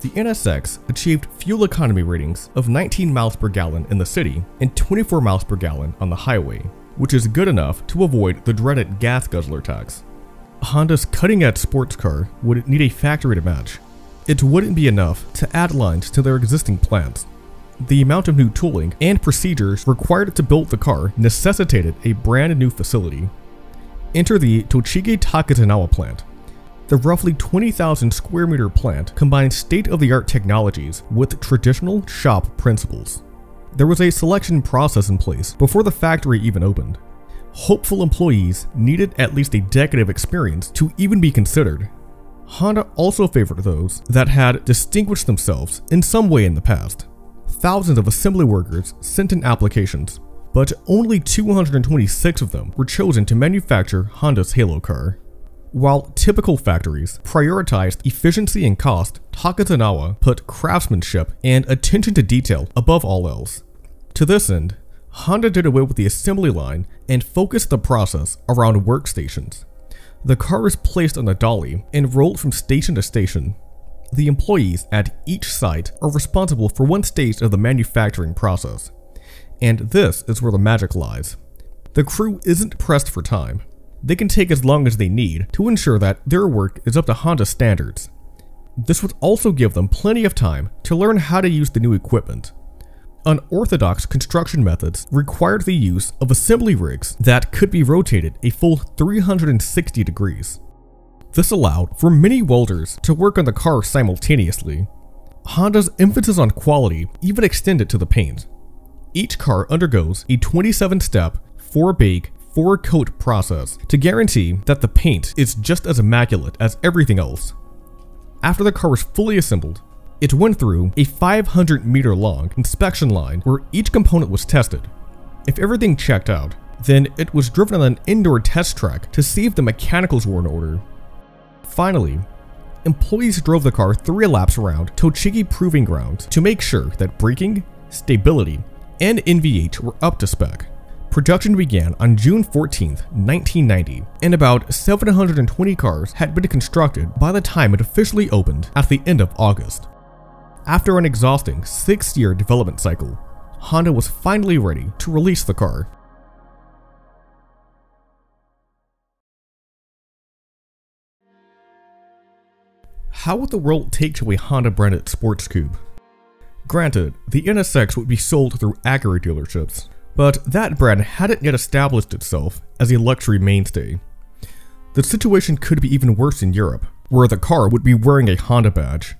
The NSX achieved fuel economy ratings of 19 miles per gallon in the city and 24 miles per gallon on the highway, which is good enough to avoid the dreaded gas guzzler tax. Honda's cutting-edge sports car would need a factory to match. It wouldn't be enough to add lines to their existing plants. The amount of new tooling and procedures required to build the car necessitated a brand new facility. Enter the Tochigi Takanawa plant. The roughly 20,000 square meter plant combines state-of-the-art technologies with traditional shop principles. There was a selection process in place before the factory even opened. Hopeful employees needed at least a decade of experience to even be considered. Honda also favored those that had distinguished themselves in some way in the past. Thousands of assembly workers sent in applications, but only 226 of them were chosen to manufacture Honda's Halo car. While typical factories prioritized efficiency and cost, Takanawa put craftsmanship and attention to detail above all else. To this end, Honda did away with the assembly line and focused the process around workstations. The car is placed on a dolly and rolled from station to station. The employees at each site are responsible for one stage of the manufacturing process. And this is where the magic lies. The crew isn't pressed for time. They can take as long as they need to ensure that their work is up to Honda standards. This would also give them plenty of time to learn how to use the new equipment. Unorthodox construction methods required the use of assembly rigs that could be rotated a full 360 degrees. This allowed for many welders to work on the car simultaneously. Honda's emphasis on quality even extended to the paint. Each car undergoes a 27-step, 4-bake, 4-coat process to guarantee that the paint is just as immaculate as everything else. After the car was fully assembled, it went through a 500-meter-long inspection line where each component was tested. If everything checked out, then it was driven on an indoor test track to see if the mechanicals were in order. Finally, employees drove the car 3 laps around Tochigi Proving Ground to make sure that braking, stability, and NVH were up to spec. Production began on June 14, 1990, and about 720 cars had been constructed by the time it officially opened at the end of August. After an exhausting 6-year development cycle, Honda was finally ready to release the car. How would the world take to a Honda-branded sports coupe? Granted, the NSX would be sold through Acura dealerships, but that brand hadn't yet established itself as a luxury mainstay. The situation could be even worse in Europe, where the car would be wearing a Honda badge.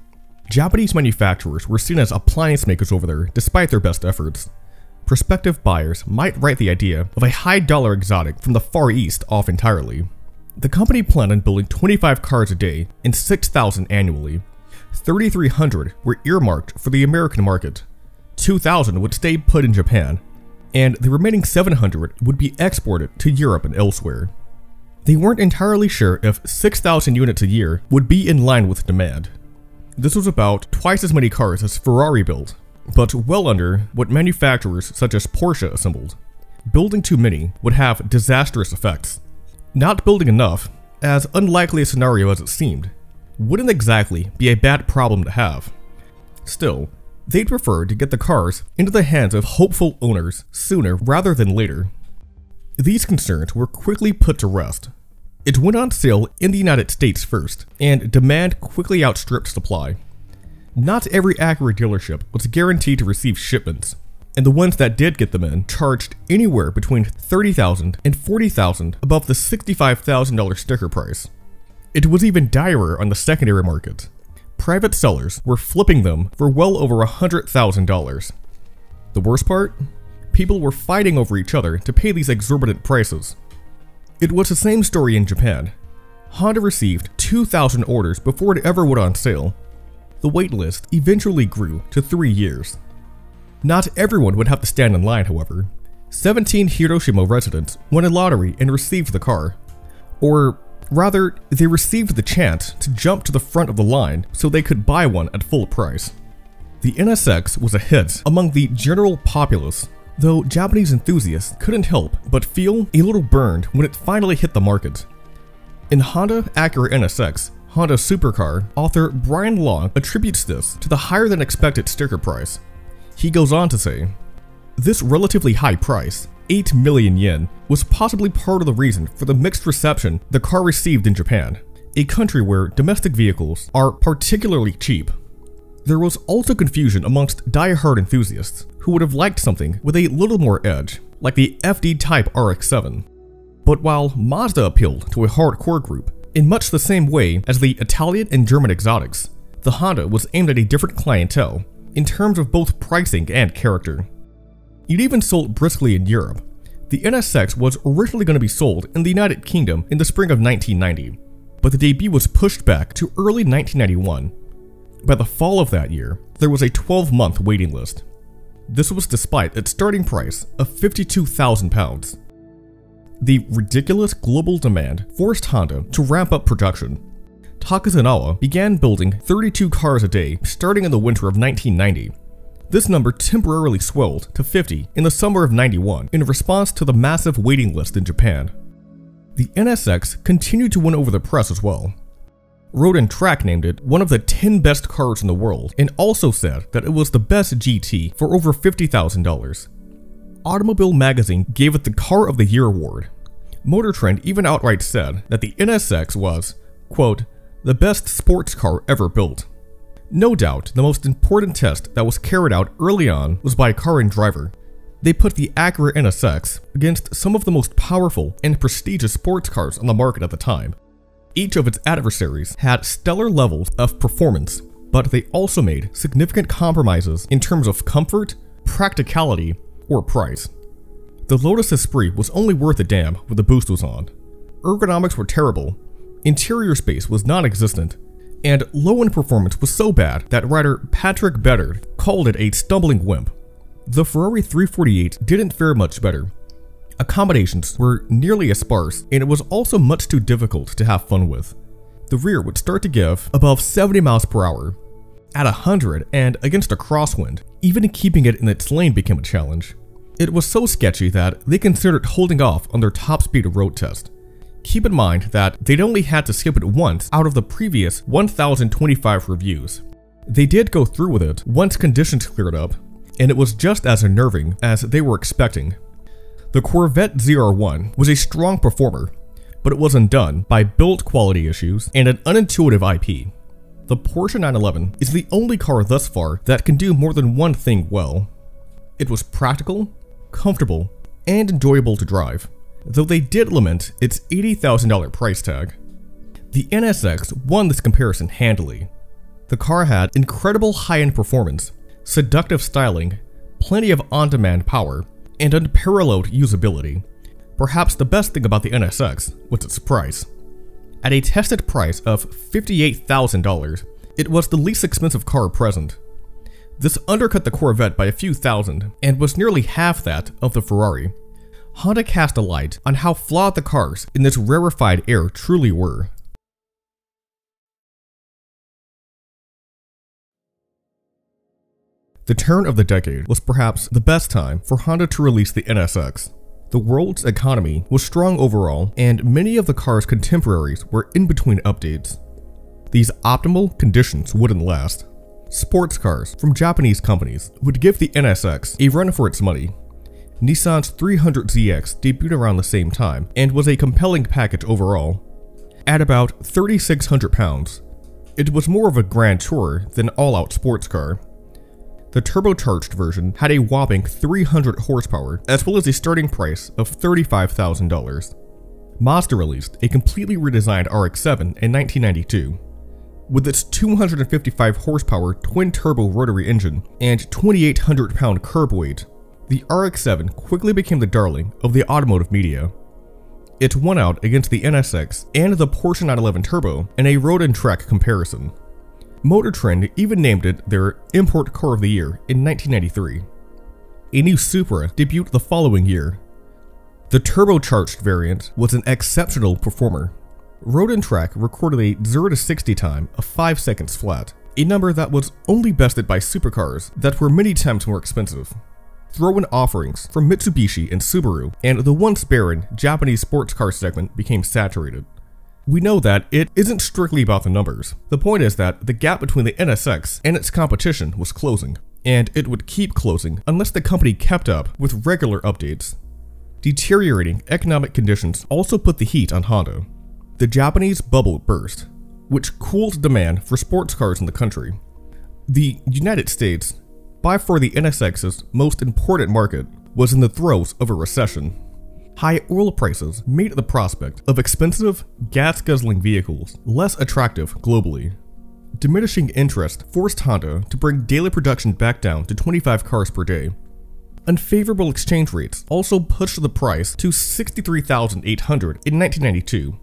Japanese manufacturers were seen as appliance makers over there despite their best efforts. Prospective buyers might write the idea of a high-dollar exotic from the Far East off entirely. The company planned on building 25 cars a day and 6,000 annually. 3,300 were earmarked for the American market, 2,000 would stay put in Japan, and the remaining 700 would be exported to Europe and elsewhere. They weren't entirely sure if 6,000 units a year would be in line with demand. This was about twice as many cars as Ferrari built, but well under what manufacturers such as Porsche assembled. Building too many would have disastrous effects. Not building enough, as unlikely a scenario as it seemed, wouldn't exactly be a bad problem to have. Still, they'd prefer to get the cars into the hands of hopeful owners sooner rather than later. These concerns were quickly put to rest. It went on sale in the United States first, and demand quickly outstripped supply. Not every Acura dealership was guaranteed to receive shipments, and the ones that did get them in charged anywhere between $30,000 and $40,000 above the $65,000 sticker price. It was even direr on the secondary market. private sellers were flipping them for well over $100,000. The worst part? People were fighting over each other to pay these exorbitant prices. It was the same story in Japan. Honda received 2,000 orders before it ever went on sale. The wait list eventually grew to 3 years. Not everyone would have to stand in line, however. 17 Hiroshima residents won a lottery and received the car. Or rather, they received the chance to jump to the front of the line so they could buy one at full price. The NSX was a hit among the general populace, though Japanese enthusiasts couldn't help but feel a little burned when it finally hit the market. In Honda Acura NSX, Honda Supercar, author Brian Long attributes this to the higher than expected sticker price. He goes on to say, "This relatively high price, 8 million yen, was possibly part of the reason for the mixed reception the car received in Japan, a country where domestic vehicles are particularly cheap. There was also confusion amongst die-hard enthusiasts who would have liked something with a little more edge, like the FD Type RX-7. But while Mazda appealed to a hardcore group, in much the same way as the Italian and German exotics, the Honda was aimed at a different clientele in terms of both pricing and character. It even sold briskly in Europe. The NSX was originally going to be sold in the United Kingdom in the spring of 1990, but the debut was pushed back to early 1991. By the fall of that year, there was a 12-month waiting list. This was despite its starting price of £52,000. The ridiculous global demand forced Honda to ramp up production. Takanawa began building 32 cars a day starting in the winter of 1990. This number temporarily swelled to 50 in the summer of 91 in response to the massive waiting list in Japan. The NSX continued to win over the press as well. Road & Track named it one of the 10 best cars in the world and also said that it was the best GT for over $50,000. Automobile Magazine gave it the Car of the Year award. Motor Trend even outright said that the NSX was, quote, the best sports car ever built. No doubt, the most important test that was carried out early on was by Car and Driver. They put the Acura NSX against some of the most powerful and prestigious sports cars on the market at the time. Each of its adversaries had stellar levels of performance, but they also made significant compromises in terms of comfort, practicality, or price. The Lotus Esprit was only worth a damn when the boost was on. Ergonomics were terrible, interior space was non-existent, and low-end performance was so bad that writer Patrick Bedard called it a stumbling wimp. The Ferrari 348 didn't fare much better. Accommodations were nearly as sparse, and it was also much too difficult to have fun with. The rear would start to give above 70 miles per hour. At 100 and against a crosswind, even keeping it in its lane became a challenge. It was so sketchy that they considered holding off on their top speed road test. Keep in mind that they'd only had to skip it once out of the previous 1,025 reviews. They did go through with it once conditions cleared up, and it was just as unnerving as they were expecting. The Corvette ZR1 was a strong performer, but it was undone by build quality issues and an unintuitive IP. The Porsche 911 is the only car thus far that can do more than one thing well. It was practical, comfortable, and enjoyable to drive, though they did lament its $80,000 price tag. The NSX won this comparison handily. The car had incredible high-end performance, seductive styling, plenty of on-demand power, and unparalleled usability. Perhaps the best thing about the NSX was its price. At a tested price of $58,000, it was the least expensive car present. This undercut the Corvette by a few thousand and was nearly half that of the Ferrari. Honda cast a light on how flawed the cars in this rarefied air truly were. The turn of the decade was perhaps the best time for Honda to release the NSX. The world's economy was strong overall, and many of the car's contemporaries were in between updates. These optimal conditions wouldn't last. Sports cars from Japanese companies would give the NSX a run for its money. Nissan's 300ZX debuted around the same time and was a compelling package overall. At about £3,600, it was more of a grand tourer than all-out sports car. The turbocharged version had a whopping 300 horsepower, as well as a starting price of $35,000. Mazda released a completely redesigned RX-7 in 1992. with its 255 horsepower twin-turbo rotary engine and 2,800 pound curb weight, the RX-7 quickly became the darling of the automotive media. It won out against the NSX and the Porsche 911 Turbo in a road and track comparison. Motor Trend even named it their Import Car of the Year in 1993. A new Supra debuted the following year. The turbocharged variant was an exceptional performer. Road and Track recorded a 0-60 time of 5 seconds flat, a number that was only bested by supercars that were many times more expensive. Throw-in offerings from Mitsubishi and Subaru, and the once barren Japanese sports car segment became saturated. We know that it isn't strictly about the numbers. The point is that the gap between the NSX and its competition was closing, and it would keep closing unless the company kept up with regular updates. Deteriorating economic conditions also put the heat on Honda. The Japanese bubble burst, which cooled demand for sports cars in the country. The United States, by far the NSX's most important market, was in the throes of a recession. High oil prices made the prospect of expensive, gas-guzzling vehicles less attractive globally. Diminishing interest forced Honda to bring daily production back down to 25 cars per day. Unfavorable exchange rates also pushed the price to $63,800 in 1992.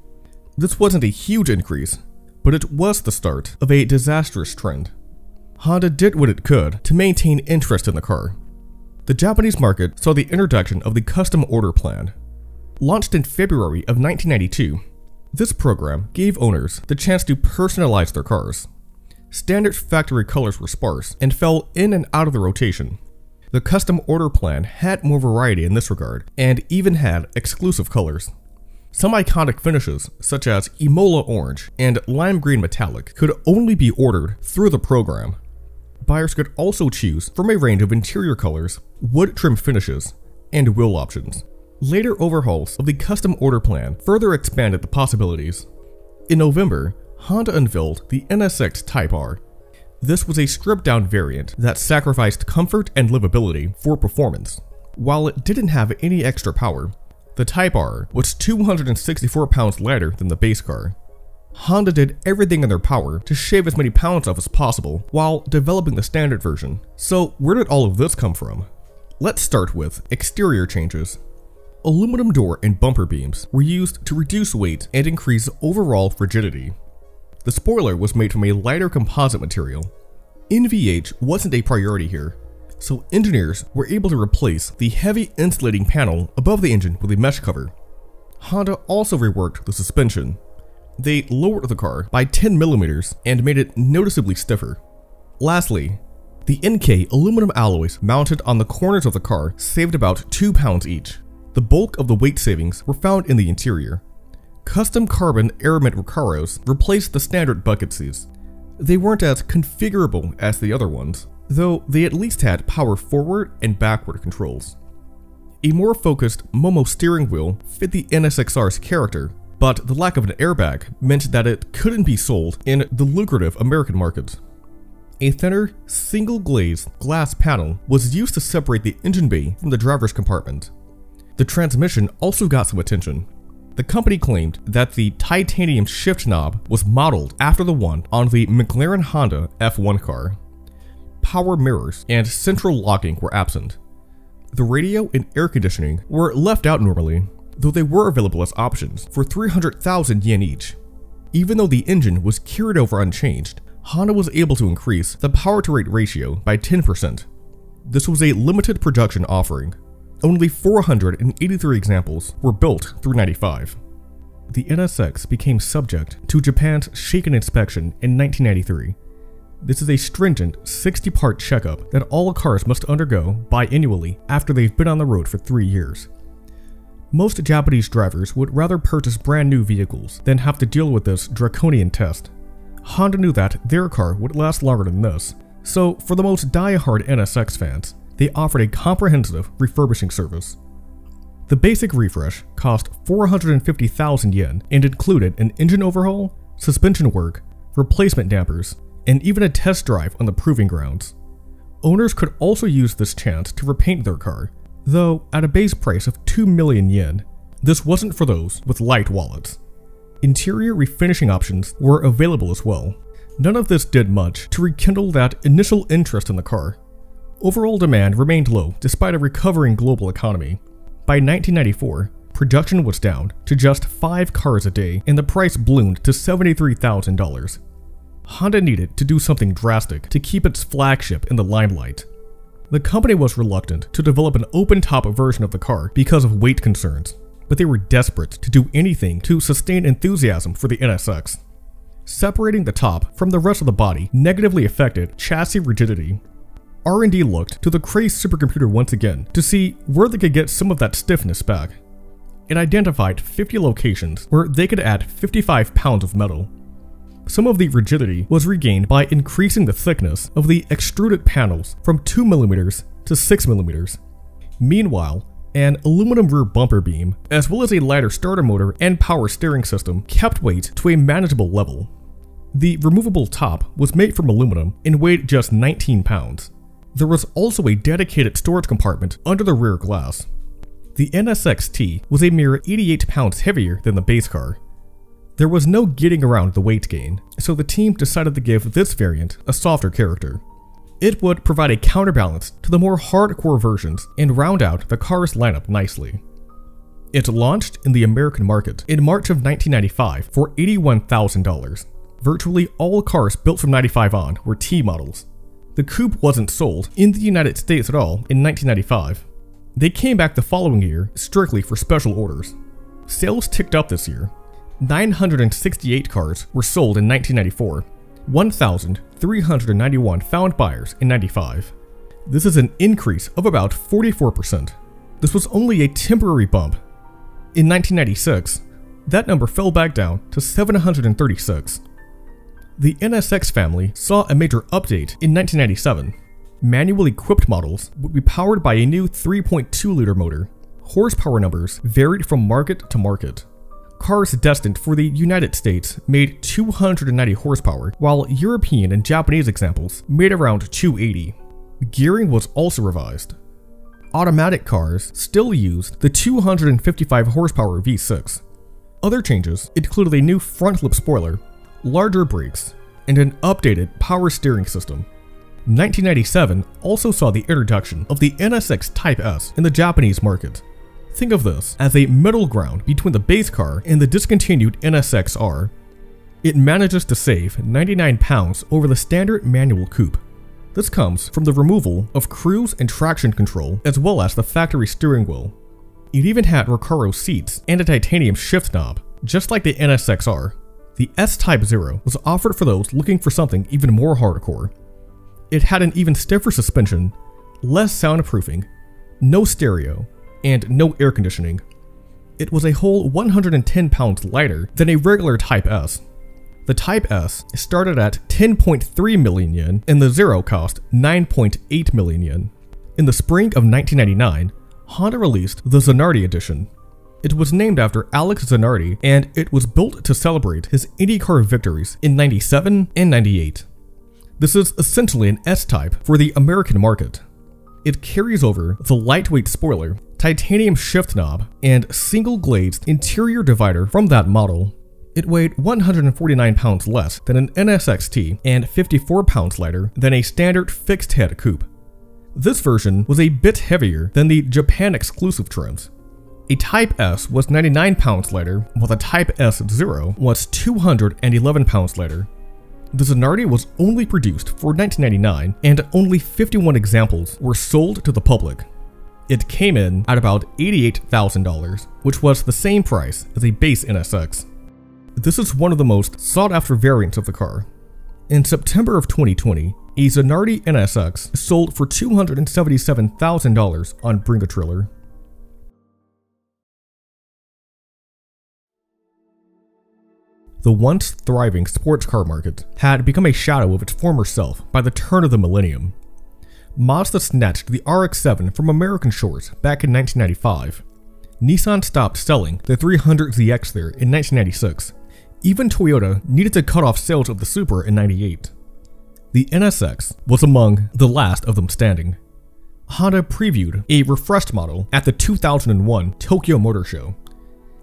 This wasn't a huge increase, but it was the start of a disastrous trend. Honda did what it could to maintain interest in the car. The Japanese market saw the introduction of the Custom Order Plan. Launched in February of 1992, this program gave owners the chance to personalize their cars. Standard factory colors were sparse and fell in and out of the rotation. The Custom Order Plan had more variety in this regard, and even had exclusive colors. Some iconic finishes, such as Emola Orange and Lime Green Metallic, could only be ordered through the program. Buyers could also choose from a range of interior colors, wood trim finishes, and wheel options. Later overhauls of the Custom Order Plan further expanded the possibilities. In November, Honda unveiled the NSX Type R. This was a stripped-down variant that sacrificed comfort and livability for performance. While it didn't have any extra power, the Type R was 264 pounds lighter than the base car. Honda did everything in their power to shave as many pounds off as possible while developing the standard version. So where did all of this come from? Let's start with exterior changes. Aluminum door and bumper beams were used to reduce weight and increase overall rigidity. The spoiler was made from a lighter composite material. NVH wasn't a priority here, so engineers were able to replace the heavy insulating panel above the engine with a mesh cover. Honda also reworked the suspension. They lowered the car by 10 mm and made it noticeably stiffer. Lastly, the NK aluminum alloys mounted on the corners of the car saved about 2 pounds each. The bulk of the weight savings were found in the interior. Custom carbon aramid Recaros replaced the standard bucket seats. They weren't as configurable as the other ones, though they at least had power forward and backward controls. A more focused Momo steering wheel fit the NSXR's character, but the lack of an airbag meant that it couldn't be sold in the lucrative American market. A thinner, single-glazed glass panel was used to separate the engine bay from the driver's compartment. The transmission also got some attention. The company claimed that the titanium shift knob was modeled after the one on the McLaren Honda F1 car. Power mirrors and central locking were absent. The radio and air conditioning were left out normally, though they were available as options for 300,000 yen each. Even though the engine was carried over unchanged, Honda was able to increase the power-to-rate ratio by 10%. This was a limited production offering. Only 483 examples were built through 95. The NSX became subject to Japan's Shaken inspection in 1993. This is a stringent 60-part checkup that all cars must undergo biannually after they've been on the road for 3 years. Most Japanese drivers would rather purchase brand new vehicles than have to deal with this draconian test. Honda knew that their car would last longer than this, so for the most die-hard NSX fans, they offered a comprehensive refurbishing service. The basic refresh cost 450,000 yen and included an engine overhaul, suspension work, replacement dampers, and even a test drive on the proving grounds. Owners could also use this chance to repaint their car, though at a base price of 2 million yen. This wasn't for those with light wallets. Interior refinishing options were available as well. None of this did much to rekindle that initial interest in the car. Overall demand remained low despite a recovering global economy. By 1994, production was down to just 5 cars a day and the price ballooned to $73,000. Honda needed to do something drastic to keep its flagship in the limelight. The company was reluctant to develop an open-top version of the car because of weight concerns, but they were desperate to do anything to sustain enthusiasm for the NSX. Separating the top from the rest of the body negatively affected chassis rigidity. R&D looked to the crazed supercomputer once again to see where they could get some of that stiffness back. It identified 50 locations where they could add 55 pounds of metal. Some of the rigidity was regained by increasing the thickness of the extruded panels from 2mm to 6mm. Meanwhile, an aluminum rear bumper beam, as well as a lighter starter motor and power steering system, kept weight to a manageable level. The removable top was made from aluminum and weighed just 19 pounds. There was also a dedicated storage compartment under the rear glass. The NSX-T was a mere 88 pounds heavier than the base car. There was no getting around the weight gain, so the team decided to give this variant a softer character. It would provide a counterbalance to the more hardcore versions and round out the car's lineup nicely. It launched in the American market in March of 1995 for $81,000. Virtually all cars built from 95 on were T models. The coupe wasn't sold in the United States at all in 1995. They came back the following year strictly for special orders. Sales ticked up this year. 968 cars were sold in 1994, 1,391 found buyers in 95. This is an increase of about 44%. This was only a temporary bump. In 1996, that number fell back down to 736. The NSX family saw a major update in 1997. Manually equipped models would be powered by a new 3.2-liter motor. Horsepower numbers varied from market to market. Cars destined for the United States made 290 horsepower, while European and Japanese examples made around 280. Gearing was also revised. Automatic cars still used the 255 horsepower V6. Other changes included a new front lip spoiler, larger brakes, and an updated power steering system. 1997 also saw the introduction of the NSX Type S in the Japanese market. Think of this as a middle ground between the base car and the discontinued NSX-R. It manages to save 99 pounds over the standard manual coupe. This comes from the removal of cruise and traction control as well as the factory steering wheel. It even had Recaro seats and a titanium shift knob, just like the NSX-R. The S-Type 0 was offered for those looking for something even more hardcore. It had an even stiffer suspension, less soundproofing, no stereo, and no air conditioning. It was a whole 110 pounds lighter than a regular Type S. The Type S started at 10.3 million yen and the Zero cost 9.8 million yen. In the spring of 1999, Honda released the Zanardi edition. It was named after Alex Zanardi and it was built to celebrate his IndyCar victories in 97 and 98. This is essentially an S-Type for the American market. It carries over the lightweight spoiler, titanium shift knob, and single glazed interior divider from that model. It weighed 149 pounds less than an NSX-T and 54 pounds lighter than a standard fixed head coupe. This version was a bit heavier than the Japan exclusive trims. A Type S was 99 pounds lighter, while the Type S0 was 211 pounds lighter. The Zanardi was only produced for 1999 and only 51 examples were sold to the public. It came in at about $88,000, which was the same price as a base NSX. This is one of the most sought-after variants of the car. In September of 2020, a Zanardi NSX sold for $277,000 on Bringatriller. The once thriving sports car market had become a shadow of its former self by the turn of the millennium. Mazda snatched the RX-7 from American shores back in 1995. Nissan stopped selling the 300ZX there in 1996. Even Toyota needed to cut off sales of the Supra in 98. The NSX was among the last of them standing. Honda previewed a refreshed model at the 2001 Tokyo Motor Show.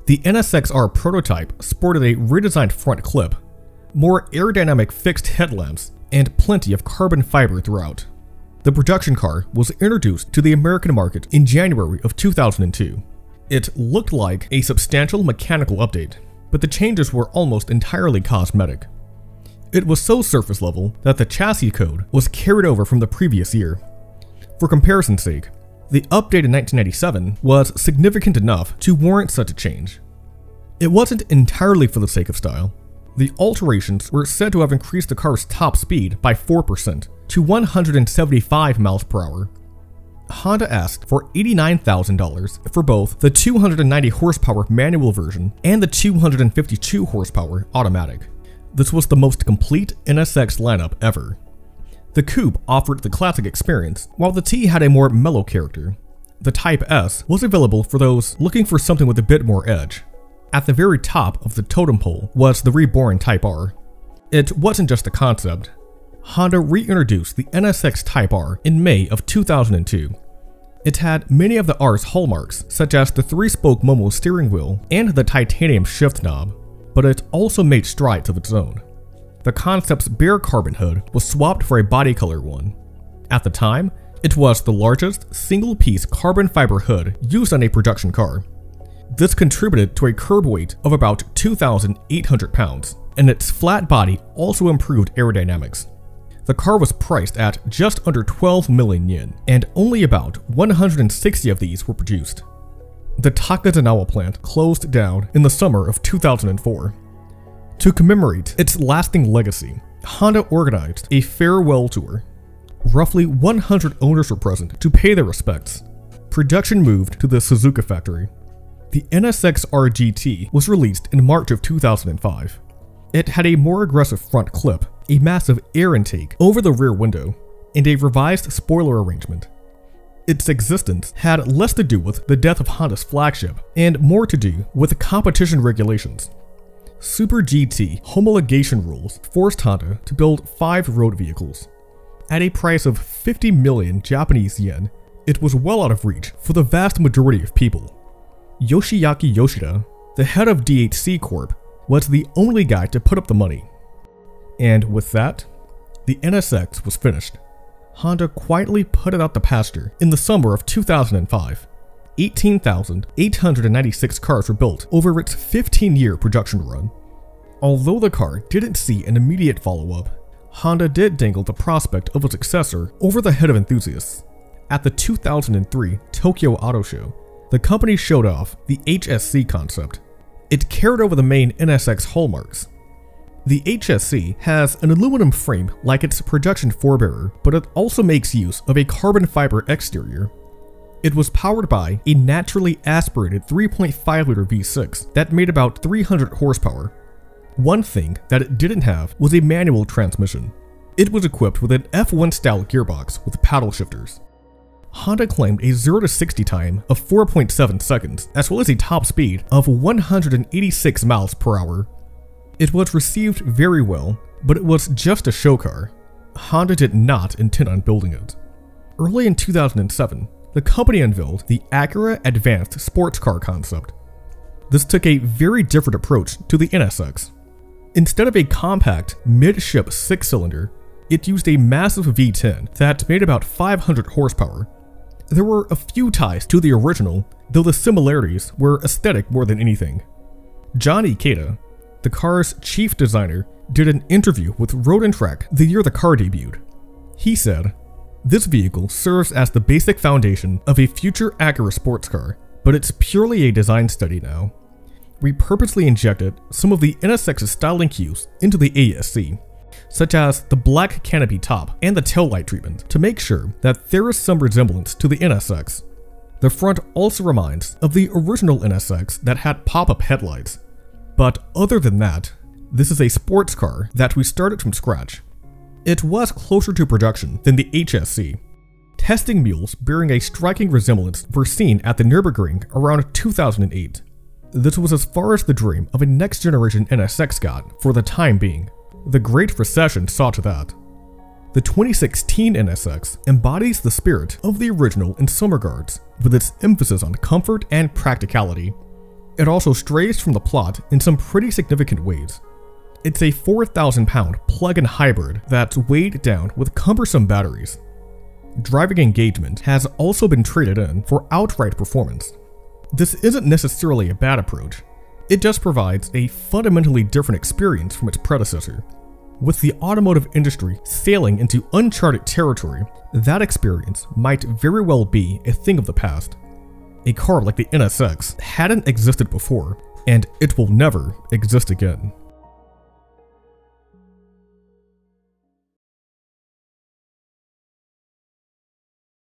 The NSX-R prototype sported a redesigned front clip. more aerodynamic fixed headlamps, and plenty of carbon fiber throughout. The production car was introduced to the American market in January of 2002. It looked like a substantial mechanical update, but the changes were almost entirely cosmetic. It was so surface level that the chassis code was carried over from the previous year. For comparison's sake, the update in 1997 was significant enough to warrant such a change. It wasn't entirely for the sake of style. The alterations were said to have increased the car's top speed by 4% to 175 miles per hour. Honda asked for $89,000 for both the 290 horsepower manual version and the 252 horsepower automatic. This was the most complete NSX lineup ever. The coupe offered the classic experience, while the T had a more mellow character. The Type S was available for those looking for something with a bit more edge. At the very top of the totem pole was the reborn Type R. It wasn't just a concept. Honda reintroduced the NSX Type R in May of 2002. It had many of the R's hallmarks, such as the 3-spoke Momo steering wheel and the titanium shift knob, but it also made strides of its own. The concept's bare carbon hood was swapped for a body color one. At the time, it was the largest single-piece carbon fiber hood used on a production car. This contributed to a curb weight of about 2,800 pounds, and its flat body also improved aerodynamics. The car was priced at just under 12 million yen, and only about 160 of these were produced. The Takanawa plant closed down in the summer of 2004. To commemorate its lasting legacy, Honda organized a farewell tour. Roughly 100 owners were present to pay their respects. Production moved to the Suzuka factory. The NSX RGT was released in March of 2005. It had a more aggressive front clip, a massive air intake over the rear window, and a revised spoiler arrangement. Its existence had less to do with the death of Honda's flagship and more to do with competition regulations. Super GT homologation rules forced Honda to build 5 road vehicles. At a price of 50 million Japanese yen, it was well out of reach for the vast majority of people. Yoshiaki Yoshida, the head of DHC Corp, was the only guy to put up the money. And with that, the NSX was finished. Honda quietly put it out the pasture in the summer of 2005. 18,896 cars were built over its 15-year production run. Although the car didn't see an immediate follow-up, Honda did dangle the prospect of a successor over the head of enthusiasts. At the 2003 Tokyo Auto Show, the company showed off the HSC concept. It carried over the main NSX hallmarks. The HSC has an aluminum frame like its production forebearer, but it also makes use of a carbon fiber exterior. It was powered by a naturally aspirated 3.5-liter V6 that made about 300 horsepower. One thing that it didn't have was a manual transmission. It was equipped with an F1-style gearbox with paddle shifters. Honda claimed a 0-60 time of 4.7 seconds, as well as a top speed of 186 miles per hour. It was received very well, but it was just a show car. Honda did not intend on building it. Early in 2007, the company unveiled the Acura Advanced Sports Car concept. This took a very different approach to the NSX. Instead of a compact mid-ship 6-cylinder, it used a massive V10 that made about 500 horsepower. There were a few ties to the original, though the similarities were aesthetic more than anything. John Ikeda, the car's chief designer, did an interview with Road & Track the year the car debuted. He said, "This vehicle serves as the basic foundation of a future Acura sports car, but it's purely a design study now. We purposely injected some of the NSX's styling cues into the ASC, such as the black canopy top and the taillight treatment, to make sure that there is some resemblance to the NSX. The front also reminds of the original NSX that had pop-up headlights. But other than that, this is a sports car that we started from scratch." It was closer to production than the HSC. Testing mules bearing a striking resemblance were seen at the Nürburgring around 2008. This was as far as the dream of a next-generation NSX got for the time being. The Great Recession saw to that. The 2016 NSX embodies the spirit of the original in some regards, with its emphasis on comfort and practicality. It also strays from the plot in some pretty significant ways. It's a 4,000-pound plug-in hybrid that's weighed down with cumbersome batteries. Driving engagement has also been traded in for outright performance. This isn't necessarily a bad approach, it just provides a fundamentally different experience from its predecessor. With the automotive industry sailing into uncharted territory, that experience might very well be a thing of the past. A car like the NSX hadn't existed before, and it will never exist again.